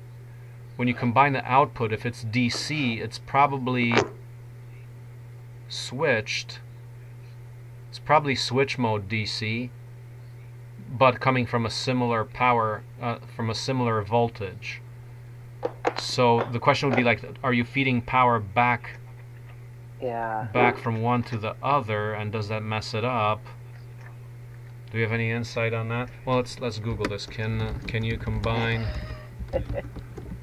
when you combine the output, if it's D C, it's probably switched. It's probably switch mode D C, but coming from a similar power, uh, from a similar voltage. So the question would be like, are you feeding power back, yeah, back from one to the other, and does that mess it up? Do you have any insight on that? Well, let's let's Google this. Can uh, can you combine?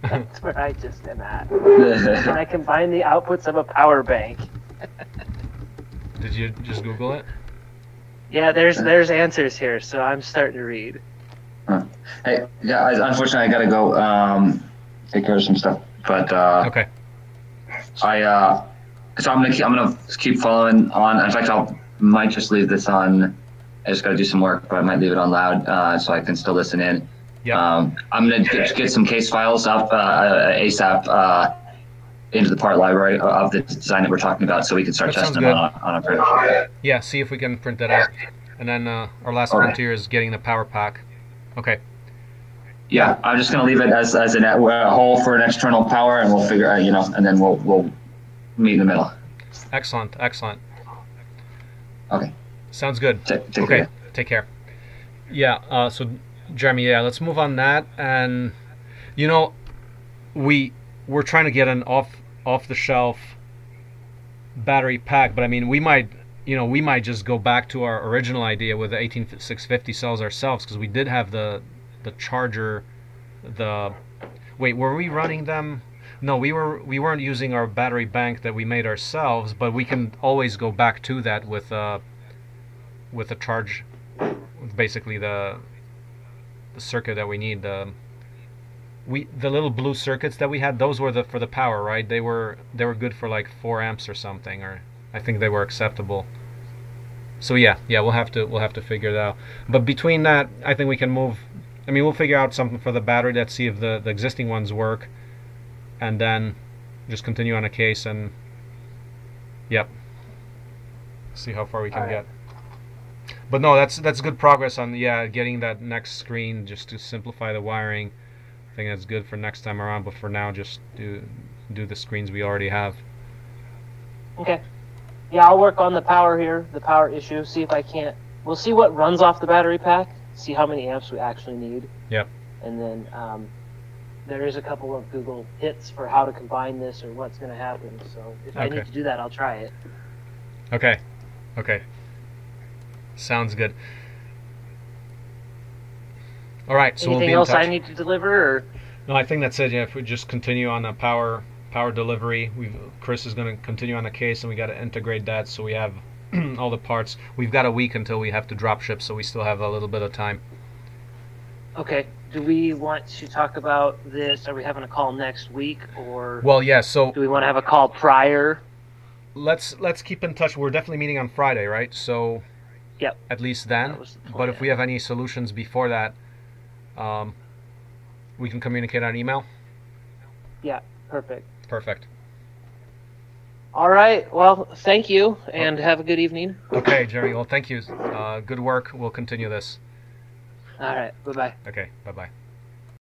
That's where I just am at. Can I combine the outputs of a power bank? Did you just Google it? Yeah, there's there's answers here, so I'm starting to read. Huh. Hey, yeah, I, unfortunately I gotta go um, take care of some stuff, but uh, okay. I uh, so I'm gonna keep, I'm gonna keep following on. In fact, I might just leave this on. I just got to do some work, but I might leave it on loud uh, so I can still listen in. Yep. Um, I'm going to get some case files up uh, ASAP uh, into the part library of the design that we're talking about so we can start that testing them on, on a printer. Yeah, see if we can print that out. And then uh, our last okay. frontier is getting the power pack. Okay. Yeah, I'm just going to leave it as, as an, a hole for an external power, and we'll figure out, you know, and then we'll, we'll meet in the middle. Excellent, excellent. Okay. Sounds good. Take, take okay, care. take care. Yeah, uh, so Jeremy, yeah, let's move on that. And you know, we we're trying to get an off off the shelf battery pack, but I mean, we might, you know, we might just go back to our original idea with the eighteen six fifty cells ourselves, because we did have the the charger. The wait, were we running them? No, we were we weren't using our battery bank that we made ourselves, but we can always go back to that with uh with a charge, basically the, the circuit that we need. The we the little blue circuits that we had, those were the for the power, right? They were they were good for like four amps or something, or I think they were acceptable. So yeah, yeah, we'll have to we'll have to figure it out. But between that, I think we can move. I mean, we'll figure out something for the battery. Let's see if the the existing ones work, and then just continue on a case and yep, see how far we can get. But no, that's that's good progress on, yeah, getting that next screen just to simplify the wiring. I think that's good for next time around, but for now just do do the screens we already have. Okay. Yeah, I'll work on the power here, the power issue, see if I can't. We'll see what runs off the battery pack, see how many amps we actually need. Yep. And then um, there is a couple of Google hits for how to combine this or what's going to happen. So if okay. I need to do that, I'll try it. Okay. Okay. Sounds good. All right. So anything we'll be else in touch. I need to deliver? Or? No, I think that's it. Yeah, if we just continue on the power power delivery, we've Chris is going to continue on the case, and we got to integrate that so we have all the parts. We've got a week until we have to drop ship, so we still have a little bit of time. Okay. Do we want to talk about this? Are we having a call next week, or? Well, yeah. So do we want to have a call prior? Let's let's keep in touch. We're definitely meeting on Friday, right? So. Yep. At least then, but if we have any solutions before that, um, we can communicate on email. Yeah, perfect. Perfect. All right. Well, thank you, and have a good evening. Okay, Jerry. Well, thank you. Uh, good work. We'll continue this. All right. Bye-bye. Okay. Bye-bye.